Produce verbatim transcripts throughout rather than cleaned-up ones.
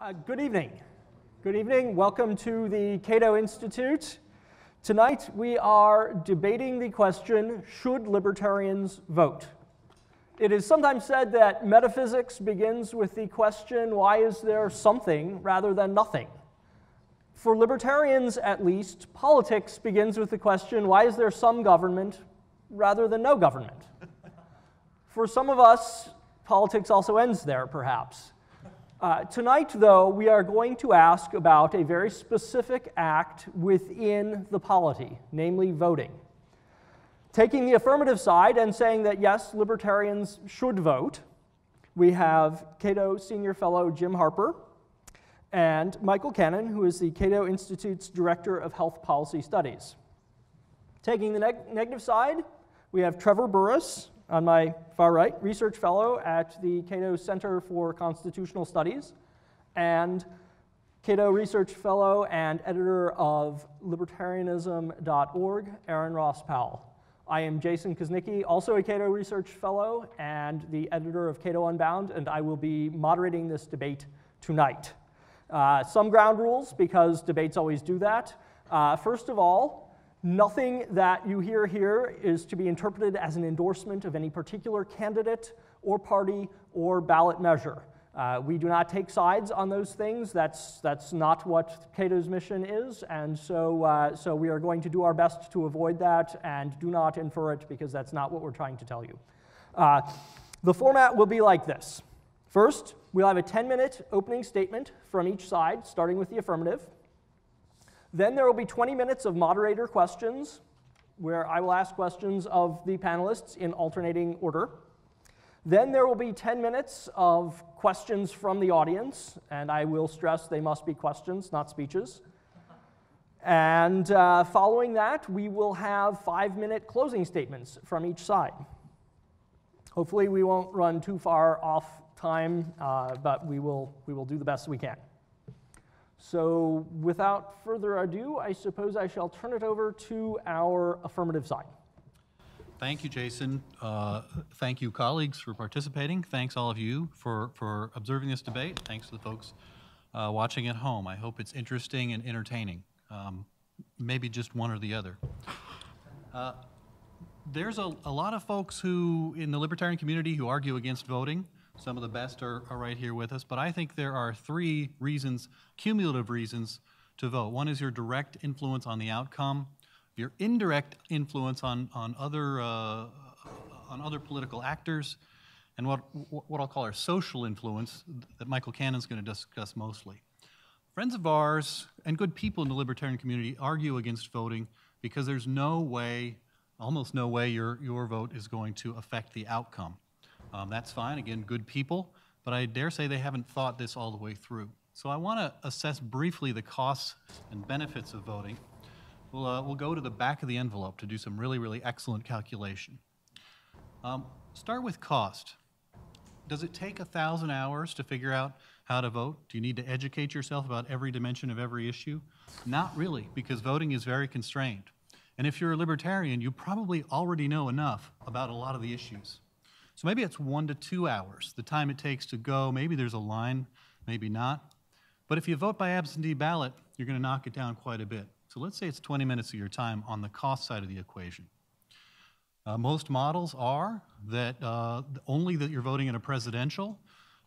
Uh, good evening. Good evening. Welcome to the Cato Institute. Tonight we are debating the question, should libertarians vote? It is sometimes said that metaphysics begins with the question, why is there something rather than nothing? For libertarians, at least, politics begins with the question, why is there some government rather than no government? For some of us, politics also ends there, perhaps. Uh, tonight, though, we are going to ask about a very specific act within the polity, namely voting. Taking the affirmative side and saying that, yes, libertarians should vote, we have Cato Senior Fellow Jim Harper and Michael Cannon, who is the Cato Institute's Director of Health Policy Studies. Taking the neg negative side, we have Trevor Burrus, on my far right, research fellow at the Cato Center for Constitutional Studies, and Cato research fellow and editor of libertarianism dot org, Aaron Ross Powell. I am Jason Kuznicki, also a Cato research fellow and the editor of Cato Unbound, and I will be moderating this debate tonight. Uh, some ground rules, because debates always do that. Uh, first of all, nothing that you hear here is to be interpreted as an endorsement of any particular candidate or party or ballot measure. Uh, we do not take sides on those things. That's, that's not what Cato's mission is, and so, uh, so we are going to do our best to avoid that and do not infer it, because that's not what we're trying to tell you. Uh, the format will be like this. First, we'll have a ten-minute opening statement from each side, starting with the affirmative. Then there will be twenty minutes of moderator questions, where I will ask questions of the panelists in alternating order. Then there will be ten minutes of questions from the audience, and I will stress they must be questions, not speeches. And uh, following that, we will have five-minute closing statements from each side. Hopefully we won't run too far off time, uh, but we will, we will do the best we can. So without further ado, I suppose I shall turn it over to our affirmative side. Thank you, Jason. Uh, thank you, colleagues, for participating. Thanks, all of you, for, for observing this debate. Thanks to the folks uh, watching at home. I hope it's interesting and entertaining, um, maybe just one or the other. Uh, there's a, a lot of folks who in the libertarian community who argue against voting. Some of the best are, are right here with us, but I think there are three reasons, cumulative reasons, to vote. One is your direct influence on the outcome, your indirect influence on, on, other, uh, on other political actors, and what, what I'll call our social influence that Michael Cannon's gonna discuss mostly. Friends of ours and good people in the libertarian community argue against voting because there's no way, almost no way, your, your vote is going to affect the outcome. Um, that's fine, again, good people, but I dare say they haven't thought this all the way through. So I want to assess briefly the costs and benefits of voting. We'll, uh, we'll go to the back of the envelope to do some really, really excellent calculation. Um, start with cost. Does it take a thousand hours to figure out how to vote? Do you need to educate yourself about every dimension of every issue? Not really, because voting is very constrained. And if you're a libertarian, you probably already know enough about a lot of the issues. So maybe it's one to two hours, the time it takes to go. Maybe there's a line, maybe not. But if you vote by absentee ballot, you're going to knock it down quite a bit. So let's say it's twenty minutes of your time on the cost side of the equation. Uh, most models are that uh, only that you're voting in a presidential,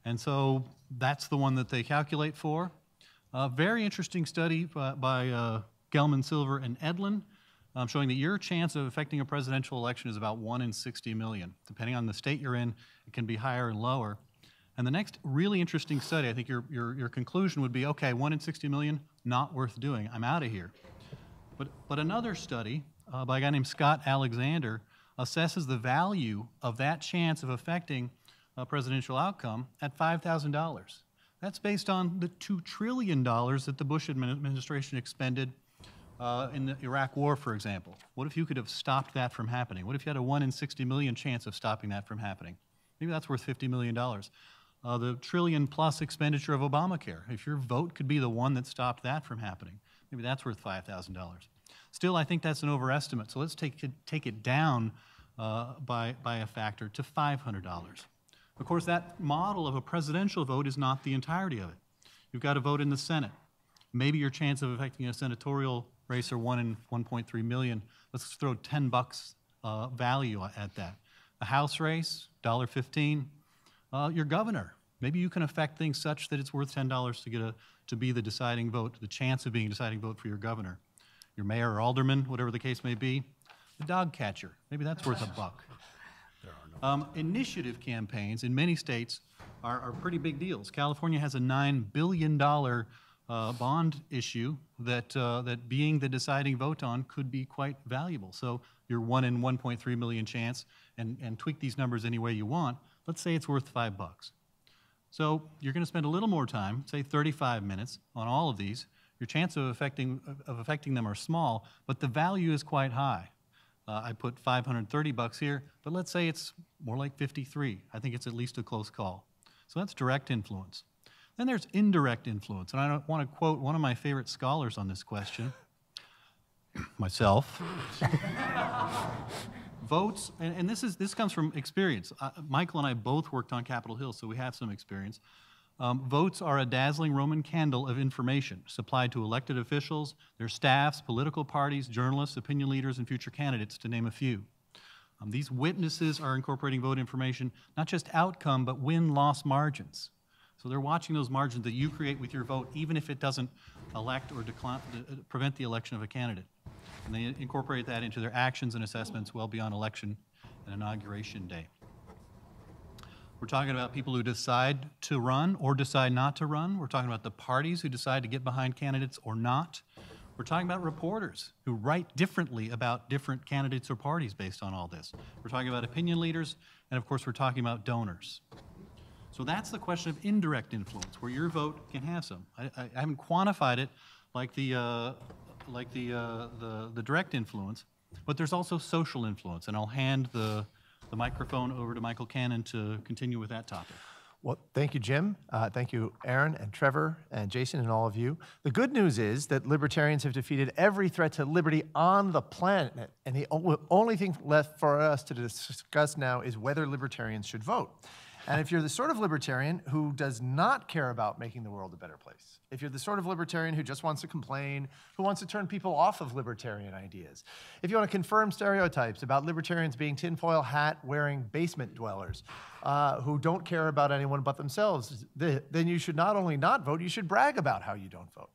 and so that's the one that they calculate for. A very interesting study by, by uh, Gelman, Silver, and Edlin, Um, showing that your chance of affecting a presidential election is about one in sixty million. Depending on the state you're in, it can be higher and lower. And the next really interesting study, I think your, your, your conclusion would be, okay, one in sixty million, not worth doing. I'm out of here. But, but another study uh, by a guy named Scott Alexander assesses the value of that chance of affecting a presidential outcome at five thousand dollars. That's based on the two trillion dollars that the Bush administration expended Uh, in the Iraq War, for example. What if you could have stopped that from happening? What if you had a one in sixty million chance of stopping that from happening? Maybe that's worth fifty million dollars. Uh, the trillion plus expenditure of Obamacare. If your vote could be the one that stopped that from happening, maybe that's worth five thousand dollars. Still, I think that's an overestimate, so let's take it, take it down uh, by, by a factor to five hundred dollars. Of course, that model of a presidential vote is not the entirety of it. You've got to vote in the Senate. Maybe your chance of affecting a senatorial race are one in one point three million. Let's throw ten bucks uh, value at that. A House race, one dollar fifteen. Uh, your governor, maybe you can affect things such that it's worth ten dollars to get a to be the deciding vote, the chance of being a deciding vote for your governor. Your mayor or alderman, whatever the case may be. The dog catcher, maybe that's worth a buck. There are no um, initiative campaigns in many states are, are pretty big deals. California has a nine billion dollars uh, bond issue that, uh, that being the deciding vote on could be quite valuable. So your one in one point three million chance, and, and tweak these numbers any way you want, let's say it's worth five bucks. So you're gonna spend a little more time, say thirty-five minutes on all of these. Your chance of affecting, of affecting them are small, but the value is quite high. Uh, I put five hundred thirty bucks here, but let's say it's more like fifty-three. I think it's at least a close call. So that's direct influence. Then there's indirect influence, and I don't want to quote one of my favorite scholars on this question, myself. Votes, and, and this is this comes from experience. Uh, Michael and I both worked on Capitol Hill, so we have some experience. Um, votes are a dazzling Roman candle of information supplied to elected officials, their staffs, political parties, journalists, opinion leaders, and future candidates, to name a few. Um, these witnesses are incorporating vote information, not just outcome, but win-loss margins. So they're watching those margins that you create with your vote, even if it doesn't elect or decline, uh, prevent the election of a candidate. And they incorporate that into their actions and assessments well beyond election and inauguration day. We're talking about people who decide to run or decide not to run. We're talking about the parties who decide to get behind candidates or not. We're talking about reporters who write differently about different candidates or parties based on all this. We're talking about opinion leaders, and of course we're talking about donors. So that's the question of indirect influence, where your vote can have some. I, I, I haven't quantified it like the, uh, like the, uh, the, the direct influence, but there's also social influence, and I'll hand the the microphone over to Michael Cannon to continue with that topic. Well, thank you, Jim. Uh, thank you, Aaron and Trevor and Jason and all of you. The good news is that libertarians have defeated every threat to liberty on the planet, and the only thing left for us to discuss now is whether libertarians should vote. And if you're the sort of libertarian who does not care about making the world a better place, if you're the sort of libertarian who just wants to complain, who wants to turn people off of libertarian ideas, if you want to confirm stereotypes about libertarians being tinfoil hat-wearing basement dwellers uh, who don't care about anyone but themselves, th then you should not only not vote, you should brag about how you don't vote.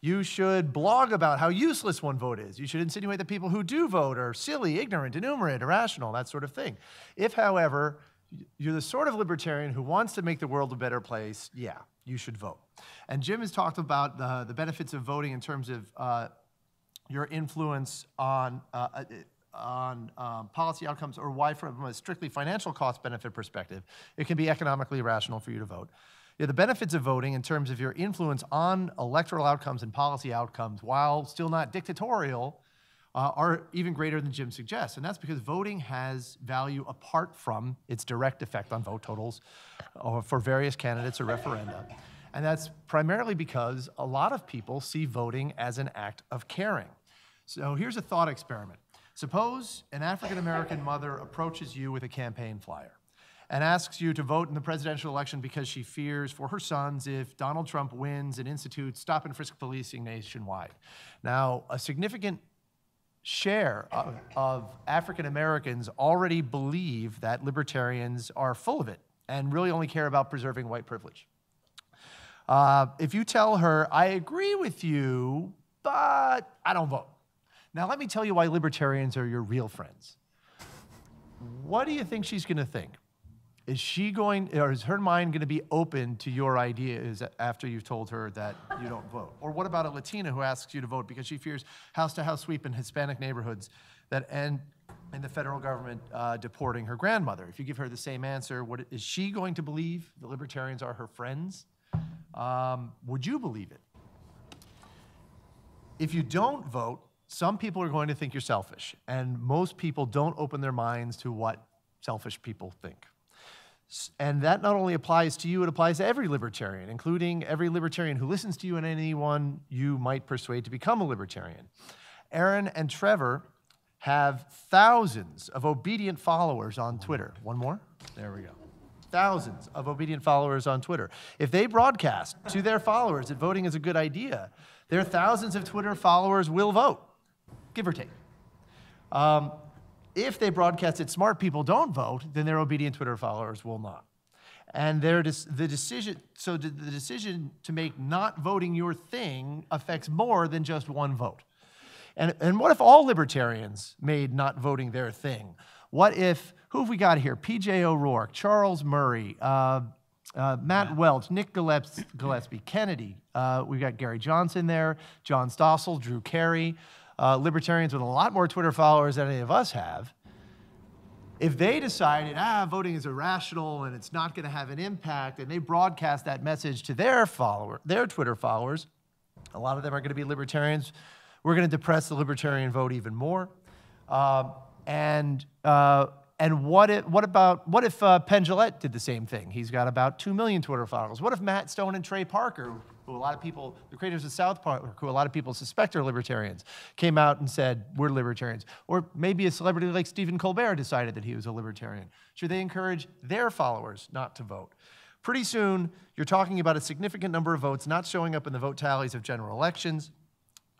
You should blog about how useless one vote is. You should insinuate that people who do vote are silly, ignorant, enumerate, irrational, that sort of thing. If, however, you're the sort of libertarian who wants to make the world a better place, yeah, you should vote. And Jim has talked about the, the benefits of voting in terms of uh, your influence on, uh, on um, policy outcomes, or why from a strictly financial cost-benefit perspective, it can be economically rational for you to vote. Yeah, the benefits of voting in terms of your influence on electoral outcomes and policy outcomes, while still not dictatorial, Uh, are even greater than Jim suggests. And that's because voting has value apart from its direct effect on vote totals or for various candidates or referenda. And that's primarily because a lot of people see voting as an act of caring. So here's a thought experiment. Suppose an African-American mother approaches you with a campaign flyer and asks you to vote in the presidential election because she fears for her sons if Donald Trump wins and institutes stop and frisk policing nationwide. Now, a significant share of, of African Americans already believe that libertarians are full of it and really only care about preserving white privilege. Uh, if you tell her, I agree with you, but I don't vote. Now let me tell you why libertarians are your real friends. What do you think she's gonna think? Is she going, or is her mind gonna be open to your ideas after you've told her that you don't vote? Or what about a Latina who asks you to vote because she fears house-to-house sweep in Hispanic neighborhoods that end in the federal government uh, deporting her grandmother? If you give her the same answer, what, is she going to believe the libertarians are her friends? Um, would you believe it? If you don't vote, some people are going to think you're selfish, and most people don't open their minds to what selfish people think. And that not only applies to you, it applies to every libertarian, including every libertarian who listens to you and anyone you might persuade to become a libertarian. Aaron and Trevor have thousands of obedient followers on Twitter. One more? There we go. thousands of obedient followers on Twitter. If they broadcast to their followers that voting is a good idea, their thousands of Twitter followers will vote, give or take. Um, if they broadcast that smart people don't vote, then their obedient Twitter followers will not. And their the decision, so the decision to make not voting your thing affects more than just one vote. And, and what if all libertarians made not voting their thing? What if, who have we got here? P J. O'Rourke, Charles Murray, uh, uh, Matt Welch, Nick Gillespie, Gillespie Kennedy. Uh, we've got Gary Johnson there, John Stossel, Drew Carey, uh, libertarians with a lot more Twitter followers than any of us have. If they decided, ah, voting is irrational and it's not going to have an impact, and they broadcast that message to their follower, their Twitter followers, a lot of them are going to be libertarians. We're going to depress the libertarian vote even more. Uh, and uh, and what if what about what if uh, Penn Jillette did the same thing? He's got about two million Twitter followers. What if Matt Stone and Trey Parker, who a lot of people, the creators of South Park, who a lot of people suspect are libertarians, came out and said, we're libertarians? Or maybe a celebrity like Stephen Colbert decided that he was a libertarian. Should they encourage their followers not to vote? Pretty soon, you're talking about a significant number of votes not showing up in the vote tallies of general elections,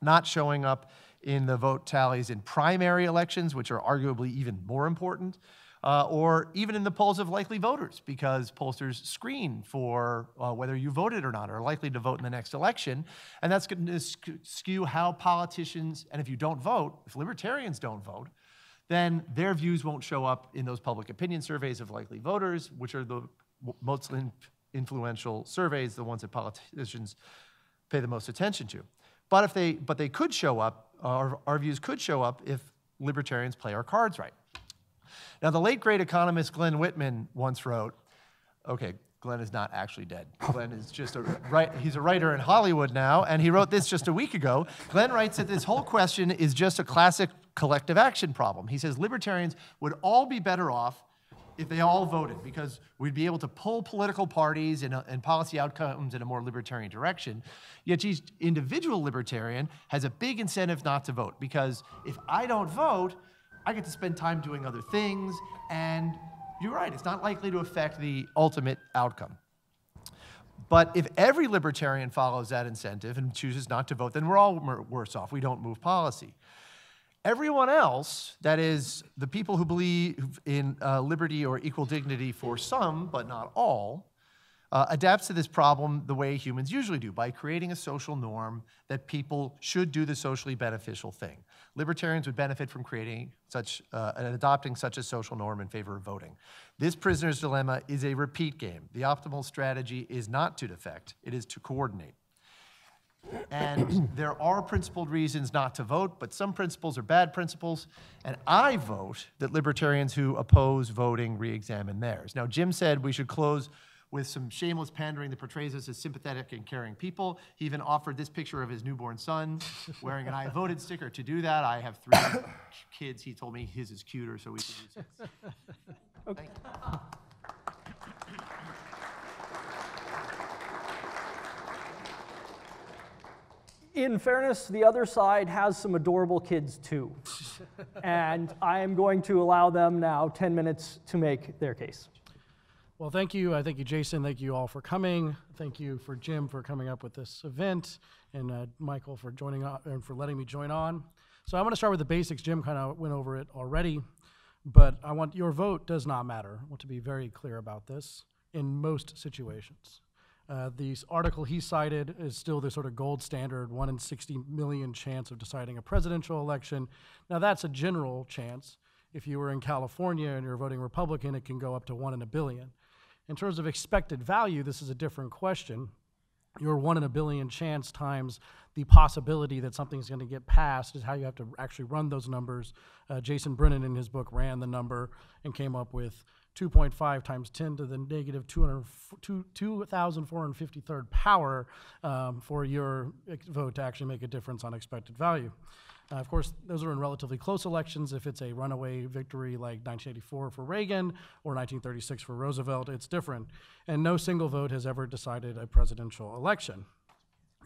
not showing up in the vote tallies in primary elections, which are arguably even more important, uh, or even in the polls of likely voters, because pollsters screen for uh, whether you voted or not, or are likely to vote in the next election, and that's going to skew how politicians, and if you don't vote, if libertarians don't vote, then their views won't show up in those public opinion surveys of likely voters, which are the most influential surveys, the ones that politicians pay the most attention to. But if they, but they could show up, uh, our, our views could show up if libertarians play our cards right. Now, the late great economist Glenn Whitman once wrote, okay, Glenn is not actually dead. Glenn is just a, right, he's a writer in Hollywood now, and he wrote this just a week ago. Glenn writes that this whole question is just a classic collective action problem. He says libertarians would all be better off if they all voted, because we'd be able to pull political parties and, uh, and policy outcomes in a more libertarian direction. Yet each individual libertarian has a big incentive not to vote, because if I don't vote, I get to spend time doing other things, and you're right, it's not likely to affect the ultimate outcome. But if every libertarian follows that incentive and chooses not to vote, then we're all worse off. We don't move policy. Everyone else, that is, the people who believe in uh, liberty or equal dignity for some, but not all, uh, adapts to this problem the way humans usually do, by creating a social norm that people should do the socially beneficial thing. Libertarians would benefit from creating such, uh, and adopting such a social norm in favor of voting. This prisoner's dilemma is a repeat game. The optimal strategy is not to defect, it is to coordinate. And there are principled reasons not to vote, but some principles are bad principles. And I vote that libertarians who oppose voting re-examine theirs. Now, Jim said we should close with some shameless pandering that portrays us as sympathetic and caring people. He even offered this picture of his newborn son wearing an I voted sticker to do that. I have three kids. He told me his is cuter, so we should use it. Okay. Thank you. In fairness, the other side has some adorable kids too. And I am going to allow them now ten minutes to make their case. Well, thank you. Uh, thank you, Jason. Thank you all for coming. Thank you for Jim for coming up with this event, and uh, Michael for joining on, and for letting me join on. So I want to start with the basics. Jim kind of went over it already, but I want your vote does not matter. I want to be very clear about this in most situations. Uh, the article he cited is still the sort of gold standard, one in sixty million chance of deciding a presidential election. Now, that's a general chance. If you were in California and you're voting Republican, it can go up to one in a billion. In terms of expected value, this is a different question. Your one in a billion chance times the possibility that something's going to get passed is how you have to actually run those numbers. Uh, Jason Brennan, in his book, ran the number and came up with two point five times ten to the negative two thousand four hundred fifty-third power um, for your vote to actually make a difference on expected value. Uh, of course, those are in relatively close elections. If it's a runaway victory like nineteen eighty-four for Reagan or nineteen thirty-six for Roosevelt, it's different. And no single vote has ever decided a presidential election.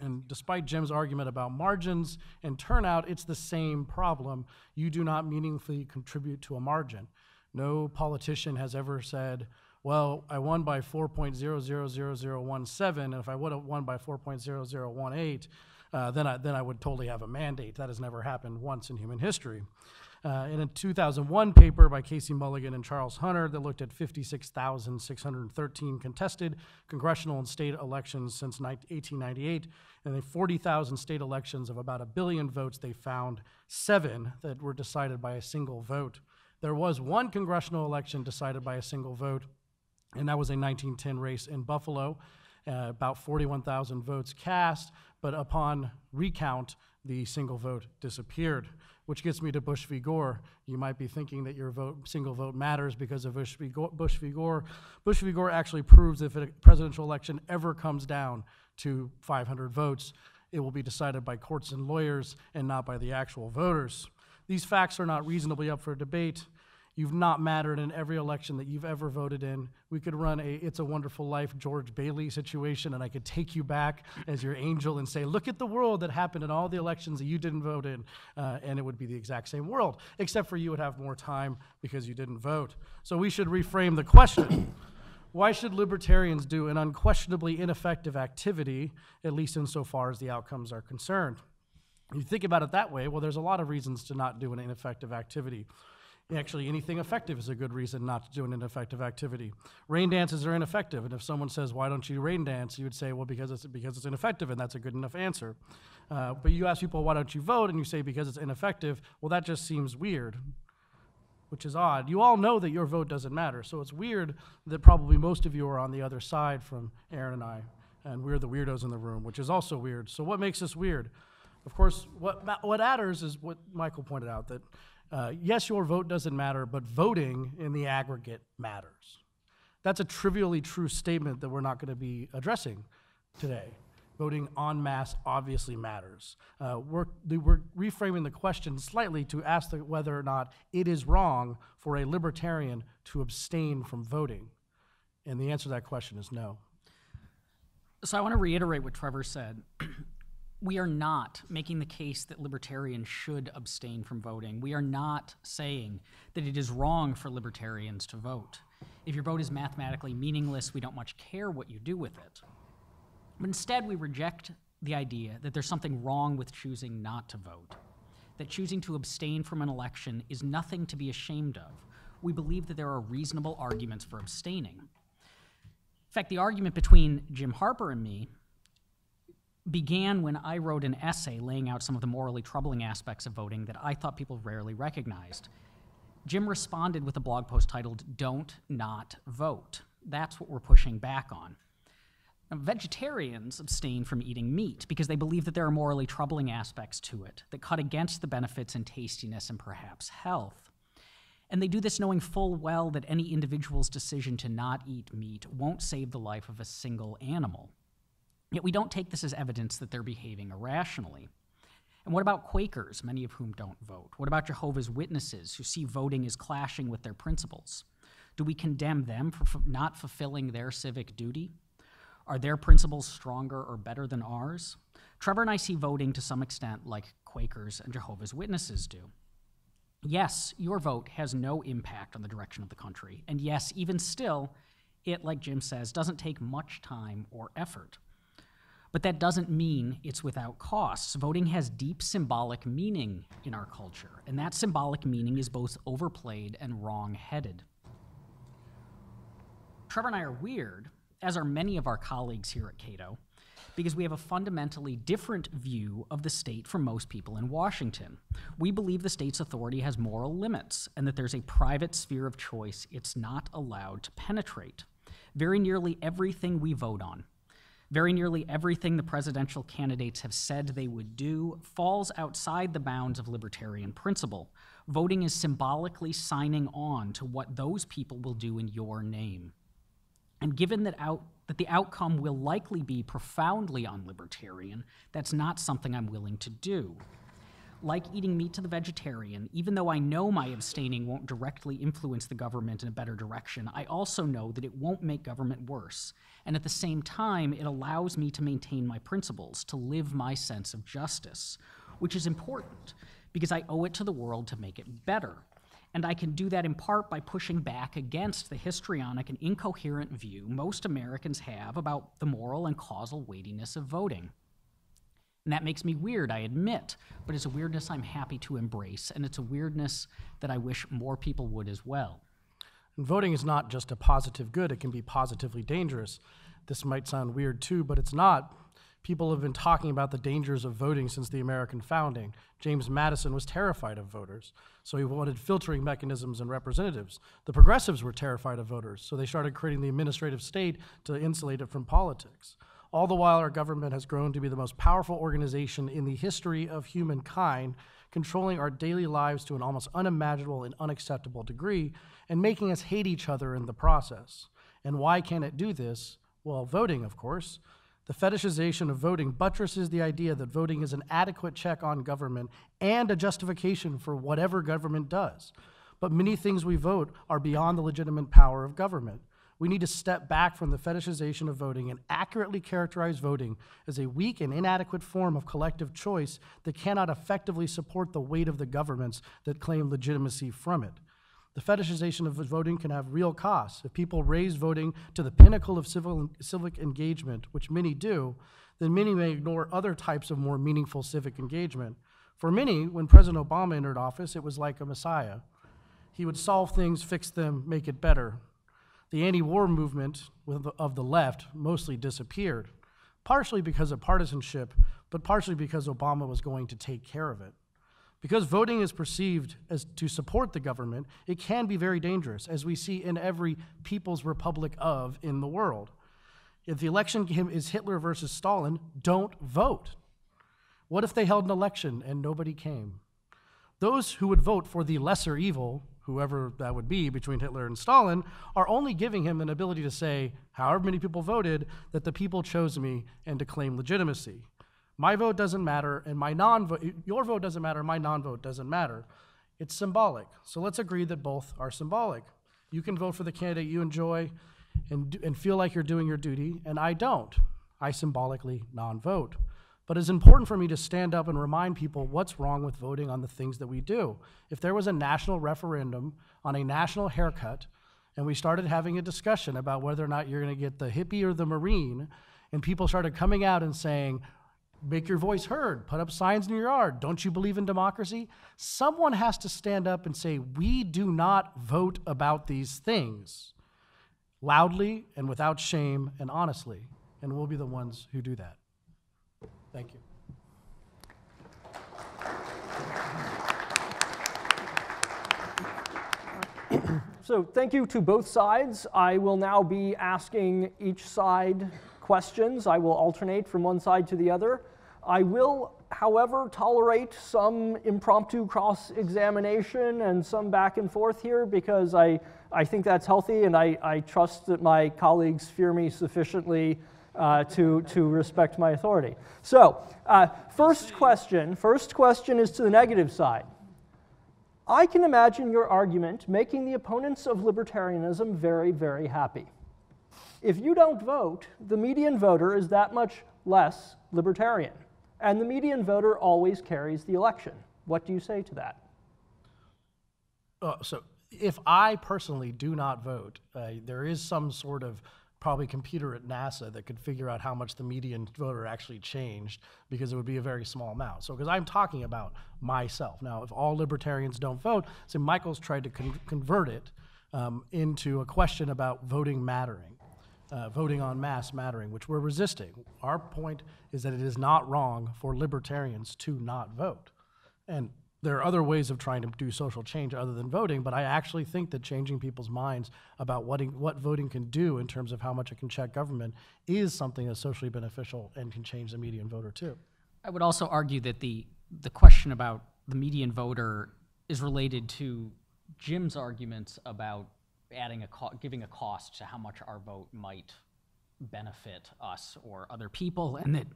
And despite Jim's argument about margins and turnout, it's the same problem. You do not meaningfully contribute to a margin. No politician has ever said, well, I won by four point zero zero zero zero one seven, and if I would have won by four point zero zero one eight, uh, then, I, then I would totally have a mandate. That has never happened once in human history. Uh, in a two thousand one paper by Casey Mulligan and Charles Hunter that looked at fifty-six thousand six hundred thirteen contested congressional and state elections since eighteen ninety-eight, and in forty thousand state elections of about a billion votes, they found seven that were decided by a single vote. There was one congressional election decided by a single vote, and that was a nineteen ten race in Buffalo, uh, about forty-one thousand votes cast, but upon recount, the single vote disappeared. Which gets me to Bush v. Gore. You might be thinking that your vote, single vote matters because of Bush v. Gore. Bush v. Gore, Bush v. Gore actually proves if a presidential election ever comes down to five hundred votes, it will be decided by courts and lawyers and not by the actual voters. These facts are not reasonably up for debate. You've not mattered in every election that you've ever voted in. We could run a It's a Wonderful Life George Bailey situation, and I could take you back as your angel and say, look at the world that happened in all the elections that you didn't vote in, uh, and it would be the exact same world, except for you would have more time because you didn't vote. So we should reframe the question. Why should libertarians do an unquestionably ineffective activity, at least insofar as the outcomes are concerned? You think about it that way, well, there's a lot of reasons to not do an ineffective activity. Actually, anything effective is a good reason not to do an ineffective activity. Rain dances are ineffective, and if someone says, why don't you rain dance, you would say, well, because it's, because it's ineffective, and that's a good enough answer. Uh, but you ask people, why don't you vote, and you say, because it's ineffective, well, that just seems weird, which is odd. You all know that your vote doesn't matter, so it's weird that probably most of you are on the other side from Aaron and I, and we're the weirdos in the room, which is also weird. So what makes this weird? Of course, what, what matters is what Michael pointed out, that Uh, yes, your vote doesn't matter, but voting in the aggregate matters. That's a trivially true statement that we're not going to be addressing today. Voting en masse obviously matters. Uh, we're, we're reframing the question slightly to ask the, whether or not it is wrong for a libertarian to abstain from voting. And the answer to that question is no. So I want to reiterate what Trevor said. We are not making the case that libertarians should abstain from voting. We are not saying that it is wrong for libertarians to vote. If your vote is mathematically meaningless, we don't much care what you do with it. But instead, we reject the idea that there's something wrong with choosing not to vote, that choosing to abstain from an election is nothing to be ashamed of. We believe that there are reasonable arguments for abstaining. In fact, the argument between Jim Harper and me began when I wrote an essay laying out some of the morally troubling aspects of voting that I thought people rarely recognized. Jim responded with a blog post titled, "Don't Not Vote." That's what we're pushing back on. Now, vegetarians abstain from eating meat because they believe that there are morally troubling aspects to it that cut against the benefits and tastiness and perhaps health. And they do this knowing full well that any individual's decision to not eat meat won't save the life of a single animal. Yet we don't take this as evidence that they're behaving irrationally. And what about Quakers, many of whom don't vote? What about Jehovah's Witnesses, who see voting as clashing with their principles? Do we condemn them for not fulfilling their civic duty? Are their principles stronger or better than ours? Trevor and I see voting to some extent like Quakers and Jehovah's Witnesses do. Yes, your vote has no impact on the direction of the country. And yes, even still, it, like Jim says, doesn't take much time or effort. But that doesn't mean it's without costs. Voting has deep symbolic meaning in our culture, and that symbolic meaning is both overplayed and wrong-headed. Trevor and I are weird, as are many of our colleagues here at Cato, because we have a fundamentally different view of the state from most people in Washington. We believe the state's authority has moral limits, and that there's a private sphere of choice it's not allowed to penetrate. Very nearly everything we vote on, very nearly everything the presidential candidates have said they would do falls outside the bounds of libertarian principle. Voting is symbolically signing on to what those people will do in your name. And given that, out, that the outcome will likely be profoundly unlibertarian, that's not something I'm willing to do. Like eating meat to the vegetarian, even though I know my abstaining won't directly influence the government in a better direction, I also know that it won't make government worse. And at the same time, it allows me to maintain my principles, to live my sense of justice, which is important because I owe it to the world to make it better. and I can do that in part by pushing back against the histrionic and incoherent view most Americans have about the moral and causal weightiness of voting. And that makes me weird, I admit, but it's a weirdness I'm happy to embrace, and it's a weirdness that I wish more people would as well. And voting is not just a positive good, it can be positively dangerous. This might sound weird too, but it's not. People have been talking about the dangers of voting since the American founding. James Madison was terrified of voters, so he wanted filtering mechanisms and representatives. The progressives were terrified of voters, so they started creating the administrative state to insulate it from politics. All the while, our government has grown to be the most powerful organization in the history of humankind, controlling our daily lives to an almost unimaginable and unacceptable degree, and making us hate each other in the process. And why can it do this? Well, voting, of course. The fetishization of voting buttresses the idea that voting is an adequate check on government and a justification for whatever government does. But many things we vote are beyond the legitimate power of government. We need to step back from the fetishization of voting and accurately characterize voting as a weak and inadequate form of collective choice that cannot effectively support the weight of the governments that claim legitimacy from it. The fetishization of voting can have real costs. If people raise voting to the pinnacle of civil, civic engagement, which many do, then many may ignore other types of more meaningful civic engagement. For many, when President Obama entered office, it was like a messiah. He would solve things, fix them, make it better. The anti-war movement of the left mostly disappeared, partially because of partisanship, but partially because Obama was going to take care of it. Because voting is perceived as to support the government, it can be very dangerous, as we see in every People's Republic of in the world. If the election is Hitler versus Stalin, don't vote. What if they held an election and nobody came? Those who would vote for the lesser evil, whoever that would be between Hitler and Stalin, are only giving him an ability to say, however many people voted, that the people chose me, and to claim legitimacy. My vote doesn't matter, and my non-vote, your vote doesn't matter, my non-vote doesn't matter. It's symbolic, so let's agree that both are symbolic. You can vote for the candidate you enjoy and, and feel like you're doing your duty, and I don't. I symbolically non-vote. But it's important for me to stand up and remind people what's wrong with voting on the things that we do. If there was a national referendum on a national haircut, and we started having a discussion about whether or not you're gonna get the hippie or the Marine, and people started coming out and saying, make your voice heard, put up signs in your yard, don't you believe in democracy? Someone has to stand up and say, we do not vote about these things, loudly and without shame and honestly, and we'll be the ones who do that. Thank you. So thank you to both sides. I will now be asking each side questions. I will alternate from one side to the other. I will, however, tolerate some impromptu cross-examination and some back and forth here because I, I think that's healthy, and I, I trust that my colleagues fear me sufficiently Uh, to, to respect my authority. So, uh, first question, first question is to the negative side. I can imagine your argument making the opponents of libertarianism very, very happy. If you don't vote, the median voter is that much less libertarian, and the median voter always carries the election. What do you say to that? Uh, so, if I personally do not vote, uh, there is some sort of probably computer at NASA that could figure out how much the median voter actually changed, because it would be a very small amount. So, because I'm talking about myself. Now, if all libertarians don't vote, so Michael's tried to con convert it um, into a question about voting mattering, uh, voting en masse mattering, which we're resisting. Our point is that it is not wrong for libertarians to not vote. And there are other ways of trying to do social change other than voting, but I actually think that changing people's minds about what, what voting can do in terms of how much it can check government is something that's socially beneficial and can change the median voter too. I would also argue that the, the question about the median voter is related to Jim's arguments about adding a co giving a cost to how much our vote might benefit us or other people, and that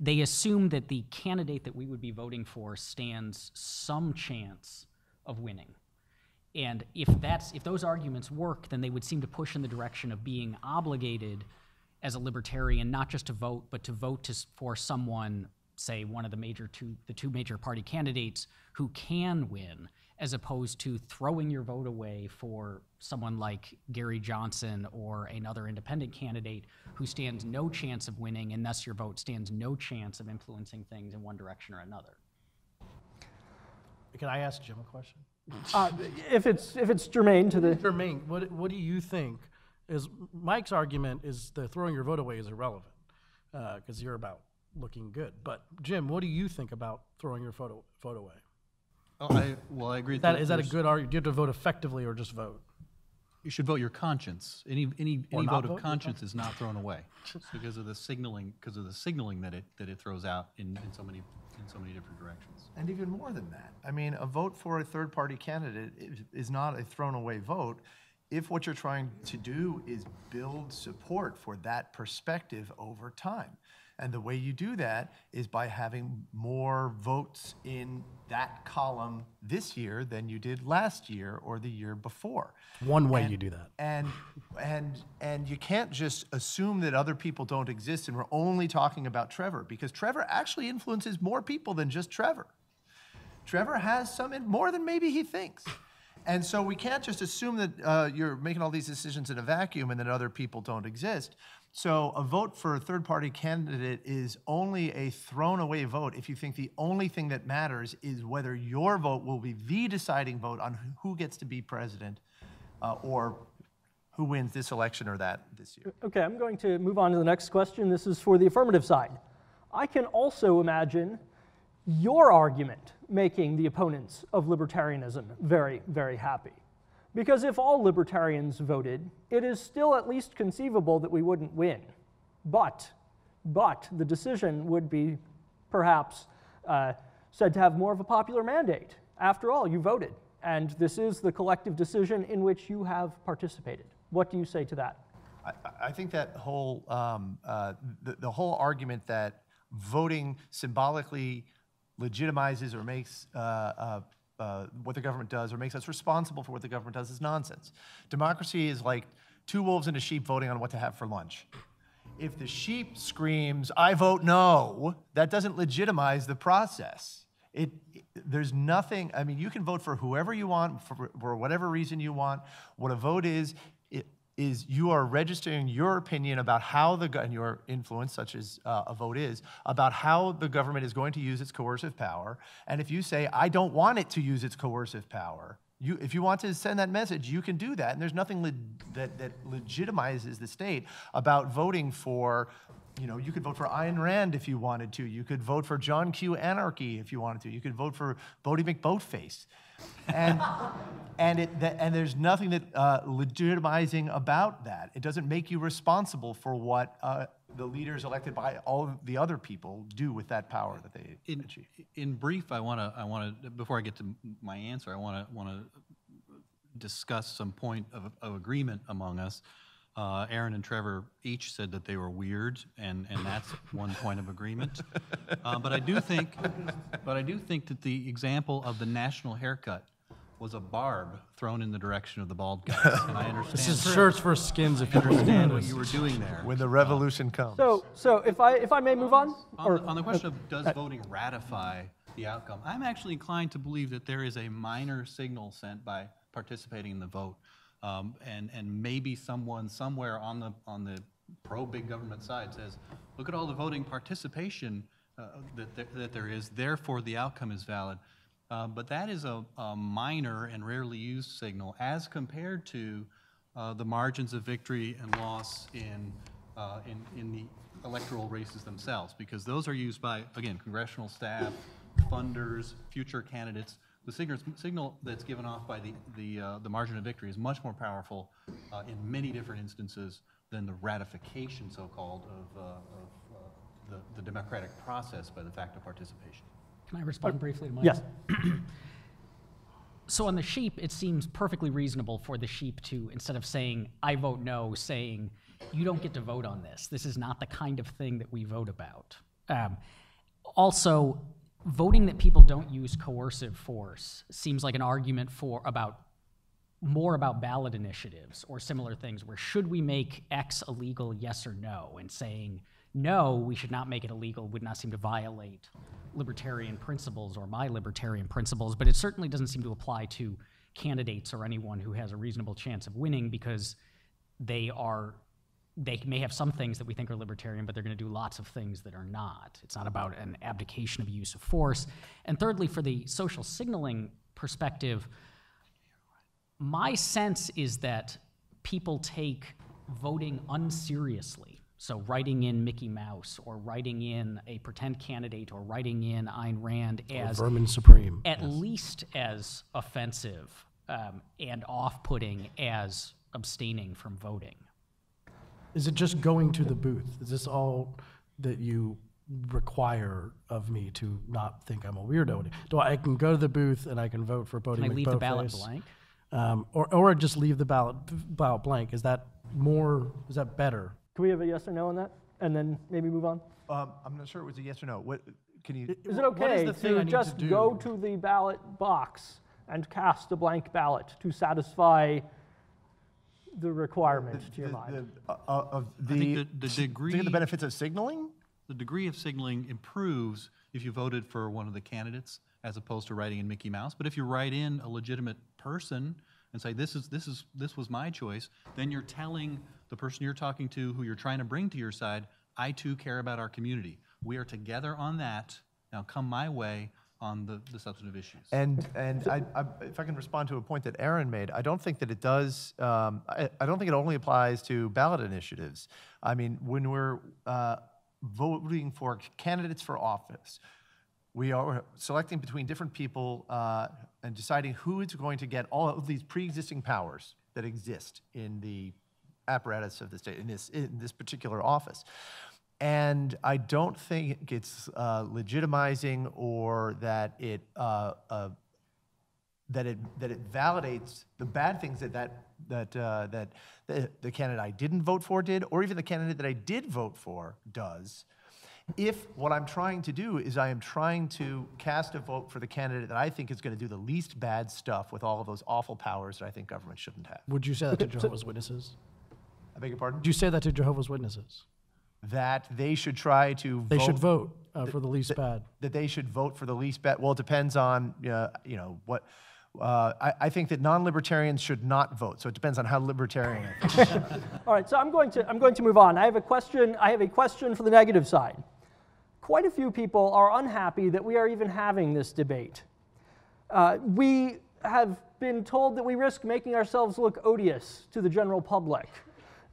they assume that the candidate that we would be voting for stands some chance of winning. And if that's, if those arguments work, then they would seem to push in the direction of being obligated as a libertarian not just to vote, but to vote to, for someone, say one of the major two, the two major party candidates who can win, as opposed to throwing your vote away for someone like Gary Johnson or another independent candidate who stands no chance of winning, and thus your vote stands no chance of influencing things in one direction or another. Can I ask Jim a question? Uh, if it's if it's germane to the germane, what what do you think? Is Mike's argument is that throwing your vote away is irrelevant because uh, you're about looking good. But Jim, what do you think about throwing your vote vote away? Oh, I, well, I agree. Is that, that is that a good argument? Do you have to vote effectively or just vote? You should vote your conscience. Any any or any vote of conscience is not thrown away because of the signaling because of the signaling that it that it throws out in, in so many. in so many different directions. And even more than that. I mean, a vote for a third-party candidate is not a thrown-away vote if what you're trying to do is build support for that perspective over time. And the way you do that is by having more votes in that column this year than you did last year or the year before. One way and, you do that. And, and, and you can't just assume that other people don't exist and we're only talking about Trevor, because Trevor actually influences more people than just Trevor. Trevor has some, in, more than maybe he thinks. And so we can't just assume that uh, you're making all these decisions in a vacuum and that other people don't exist. So a vote for a third-party candidate is only a thrown-away vote if you think the only thing that matters is whether your vote will be the deciding vote on who gets to be president uh, or who wins this election or that this year. Okay, I'm going to move on to the next question. This is for the affirmative side. I can also imagine your argument making the opponents of libertarianism very, very happy. Because if all libertarians voted, it is still at least conceivable that we wouldn't win. But, but the decision would be perhaps uh, said to have more of a popular mandate. After all, you voted, and this is the collective decision in which you have participated. What do you say to that? I, I think that whole, um, uh, the, the whole argument that voting symbolically legitimizes or makes uh, uh, Uh, what the government does or makes us responsible for what the government does is nonsense. Democracy is like two wolves and a sheep voting on what to have for lunch. If the sheep screams, "I vote no," that doesn't legitimize the process. It, it there's nothing, I mean, you can vote for whoever you want, for, for whatever reason you want. What a vote is, it, is you are registering your opinion about how the, and your influence, such as uh, a vote is, about how the government is going to use its coercive power. And if you say, I don't want it to use its coercive power, you, if you want to send that message, you can do that. And there's nothing le that, that legitimizes the state about voting for, you know, you could vote for Ayn Rand if you wanted to. You could vote for John Q. Anarchy if you wanted to. You could vote for Bodie McBoatface. and and it th and there's nothing that uh, legitimizing about that. It doesn't make you responsible for what uh, the leaders elected by all of the other people do with that power that they in, achieve. In brief, I want to I want to before I get to my answer, I want to want to discuss some point of, of agreement among us. Uh, Aaron and Trevor each said that they were weird, and and that's one point of agreement. Uh, but I do think, but I do think that the example of the national haircut was a barb thrown in the direction of the bald guys. And I understand. This is shirts for skins. If you understand what you were doing there, when the revolution uh, comes. So, so if I if I may move on, on, or, the, on the question of does voting ratify the outcome, I'm actually inclined to believe that there is a minor signal sent by participating in the vote. Um, and, and maybe someone somewhere on the, on the pro-big government side says, look at all the voting participation uh, that, th that there is, therefore the outcome is valid. Uh, but that is a, a minor and rarely used signal as compared to uh, the margins of victory and loss in, uh, in, in the electoral races themselves, because those are used by, again, congressional staff, funders, future candidates. The signal that's given off by the, the, uh, the margin of victory is much more powerful uh, in many different instances than the ratification, so-called, of, uh, of uh, the, the democratic process by the fact of participation. Can I respond briefly to Mike? Yes. So on the sheep, it seems perfectly reasonable for the sheep to, instead of saying, I vote no, saying, you don't get to vote on this. This is not the kind of thing that we vote about. Um, also, voting that people don't use coercive force seems like an argument for about more about ballot initiatives or similar things where should we make X illegal, yes or no, and saying no, we should not make it illegal would not seem to violate libertarian principles or my libertarian principles, but it certainly doesn't seem to apply to candidates or anyone who has a reasonable chance of winning, because they are, they may have some things that we think are libertarian, but they're going to do lots of things that are not. It's not about an abdication of use of force. And thirdly, for the social signaling perspective, my sense is that people take voting unseriously. So writing in Mickey Mouse, or writing in a pretend candidate, or writing in Ayn Rand as Vermin Supreme, at yes. least as offensive um, and off-putting as abstaining from voting. Is it just going to the booth? Is this all that you require of me to not think I'm a weirdo? Do I, I can go to the booth and I can vote for Bodie McBoatface? Can I leave the ballot blank? Um, or, or just leave the ballot, ballot blank? Is that more, is that better? Can we have a yes or no on that, and then maybe move on? Um, I'm not sure it was a yes or no. What can you? Is it okay to just go to the ballot box and cast a blank ballot to satisfy the requirements to your mind? The, uh, of the, I think the, the degree, the benefits of signaling. The degree of signaling improves if you voted for one of the candidates as opposed to writing in Mickey Mouse. But if you write in a legitimate person and say this is this is this was my choice, then you're telling the person you're talking to, who you're trying to bring to your side, I too care about our community. We are together on that. Now come my way on the, the substantive issues. And and I, I, if I can respond to a point that Aaron made, I don't think that it does, um, I, I don't think it only applies to ballot initiatives. I mean, when we're uh, voting for candidates for office, we are selecting between different people uh, and deciding who is going to get all of these pre-existing powers that exist in the apparatus of the state, in this in this particular office. And I don't think it's uh, legitimizing, or that it uh, uh, that it that it validates the bad things that that that uh, that the, the candidate I didn't vote for did, or even the candidate that I did vote for does. If what I'm trying to do is I am trying to cast a vote for the candidate that I think is going to do the least bad stuff with all of those awful powers that I think government shouldn't have. Would you say that to Jehovah's Witnesses? I beg your pardon? Do you say that to Jehovah's Witnesses? That they should try to they vote. They should vote uh, for the least th bad. That they should vote for the least bad. Well, it depends on, uh, you know, what. Uh, I, I think that non-libertarians should not vote. So it depends on how libertarian I think. All right, so I'm going, to, I'm going to move on. I have a question. I have a question for the negative side. Quite a few people are unhappy that we are even having this debate. Uh, we have been told that we risk making ourselves look odious to the general public.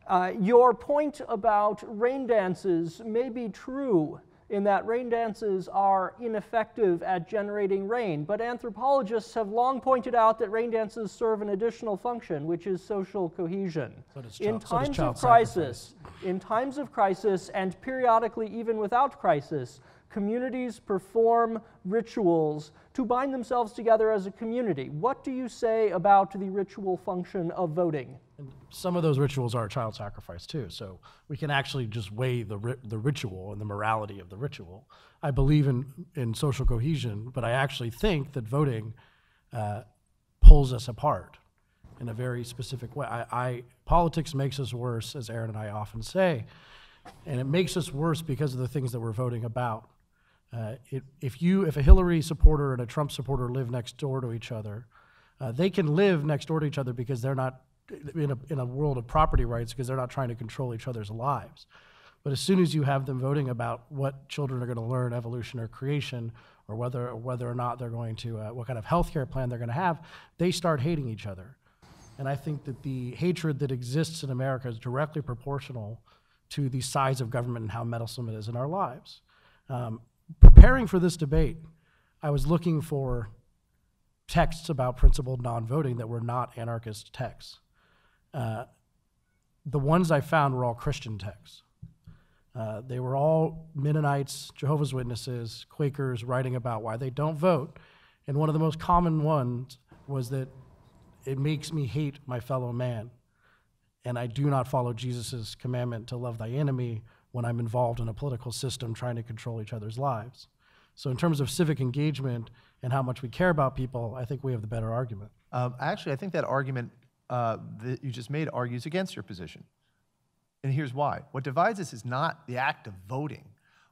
Uh, your point about rain dances may be true, in that rain dances are ineffective at generating rain, but anthropologists have long pointed out that rain dances serve an additional function, which is social cohesion. So does child, in times so does of crisis, sacrifice. in times of crisis, and periodically even without crisis, communities perform rituals to bind themselves together as a community. What do you say about the ritual function of voting? And some of those rituals are child sacrifice too, so we can actually just weigh the, ri the ritual and the morality of the ritual. I believe in, in social cohesion, but I actually think that voting uh, pulls us apart in a very specific way. I, I, politics makes us worse, as Aaron and I often say, and it makes us worse because of the things that we're voting about. Uh, it, if, you, if a Hillary supporter and a Trump supporter live next door to each other, uh, they can live next door to each other because they're not In a, in a world of property rights, because they're not trying to control each other's lives. But as soon as you have them voting about what children are going to learn, evolution or creation, or whether, or whether or not they're going to, uh, what kind of healthcare plan they're going to have, they start hating each other. And I think that the hatred that exists in America is directly proportional to the size of government and how meddlesome it is in our lives. Um, preparing for this debate, I was looking for texts about principled non-voting that were not anarchist texts. Uh, the ones I found were all Christian texts. Uh, they were all Mennonites, Jehovah's Witnesses, Quakers writing about why they don't vote. And one of the most common ones was that it makes me hate my fellow man, and I do not follow Jesus's commandment to love thy enemy when I'm involved in a political system trying to control each other's lives. So in terms of civic engagement and how much we care about people, I think we have the better argument. Uh, actually, I think that argument Uh, that you just made argues against your position. And here's why. What divides us is not the act of voting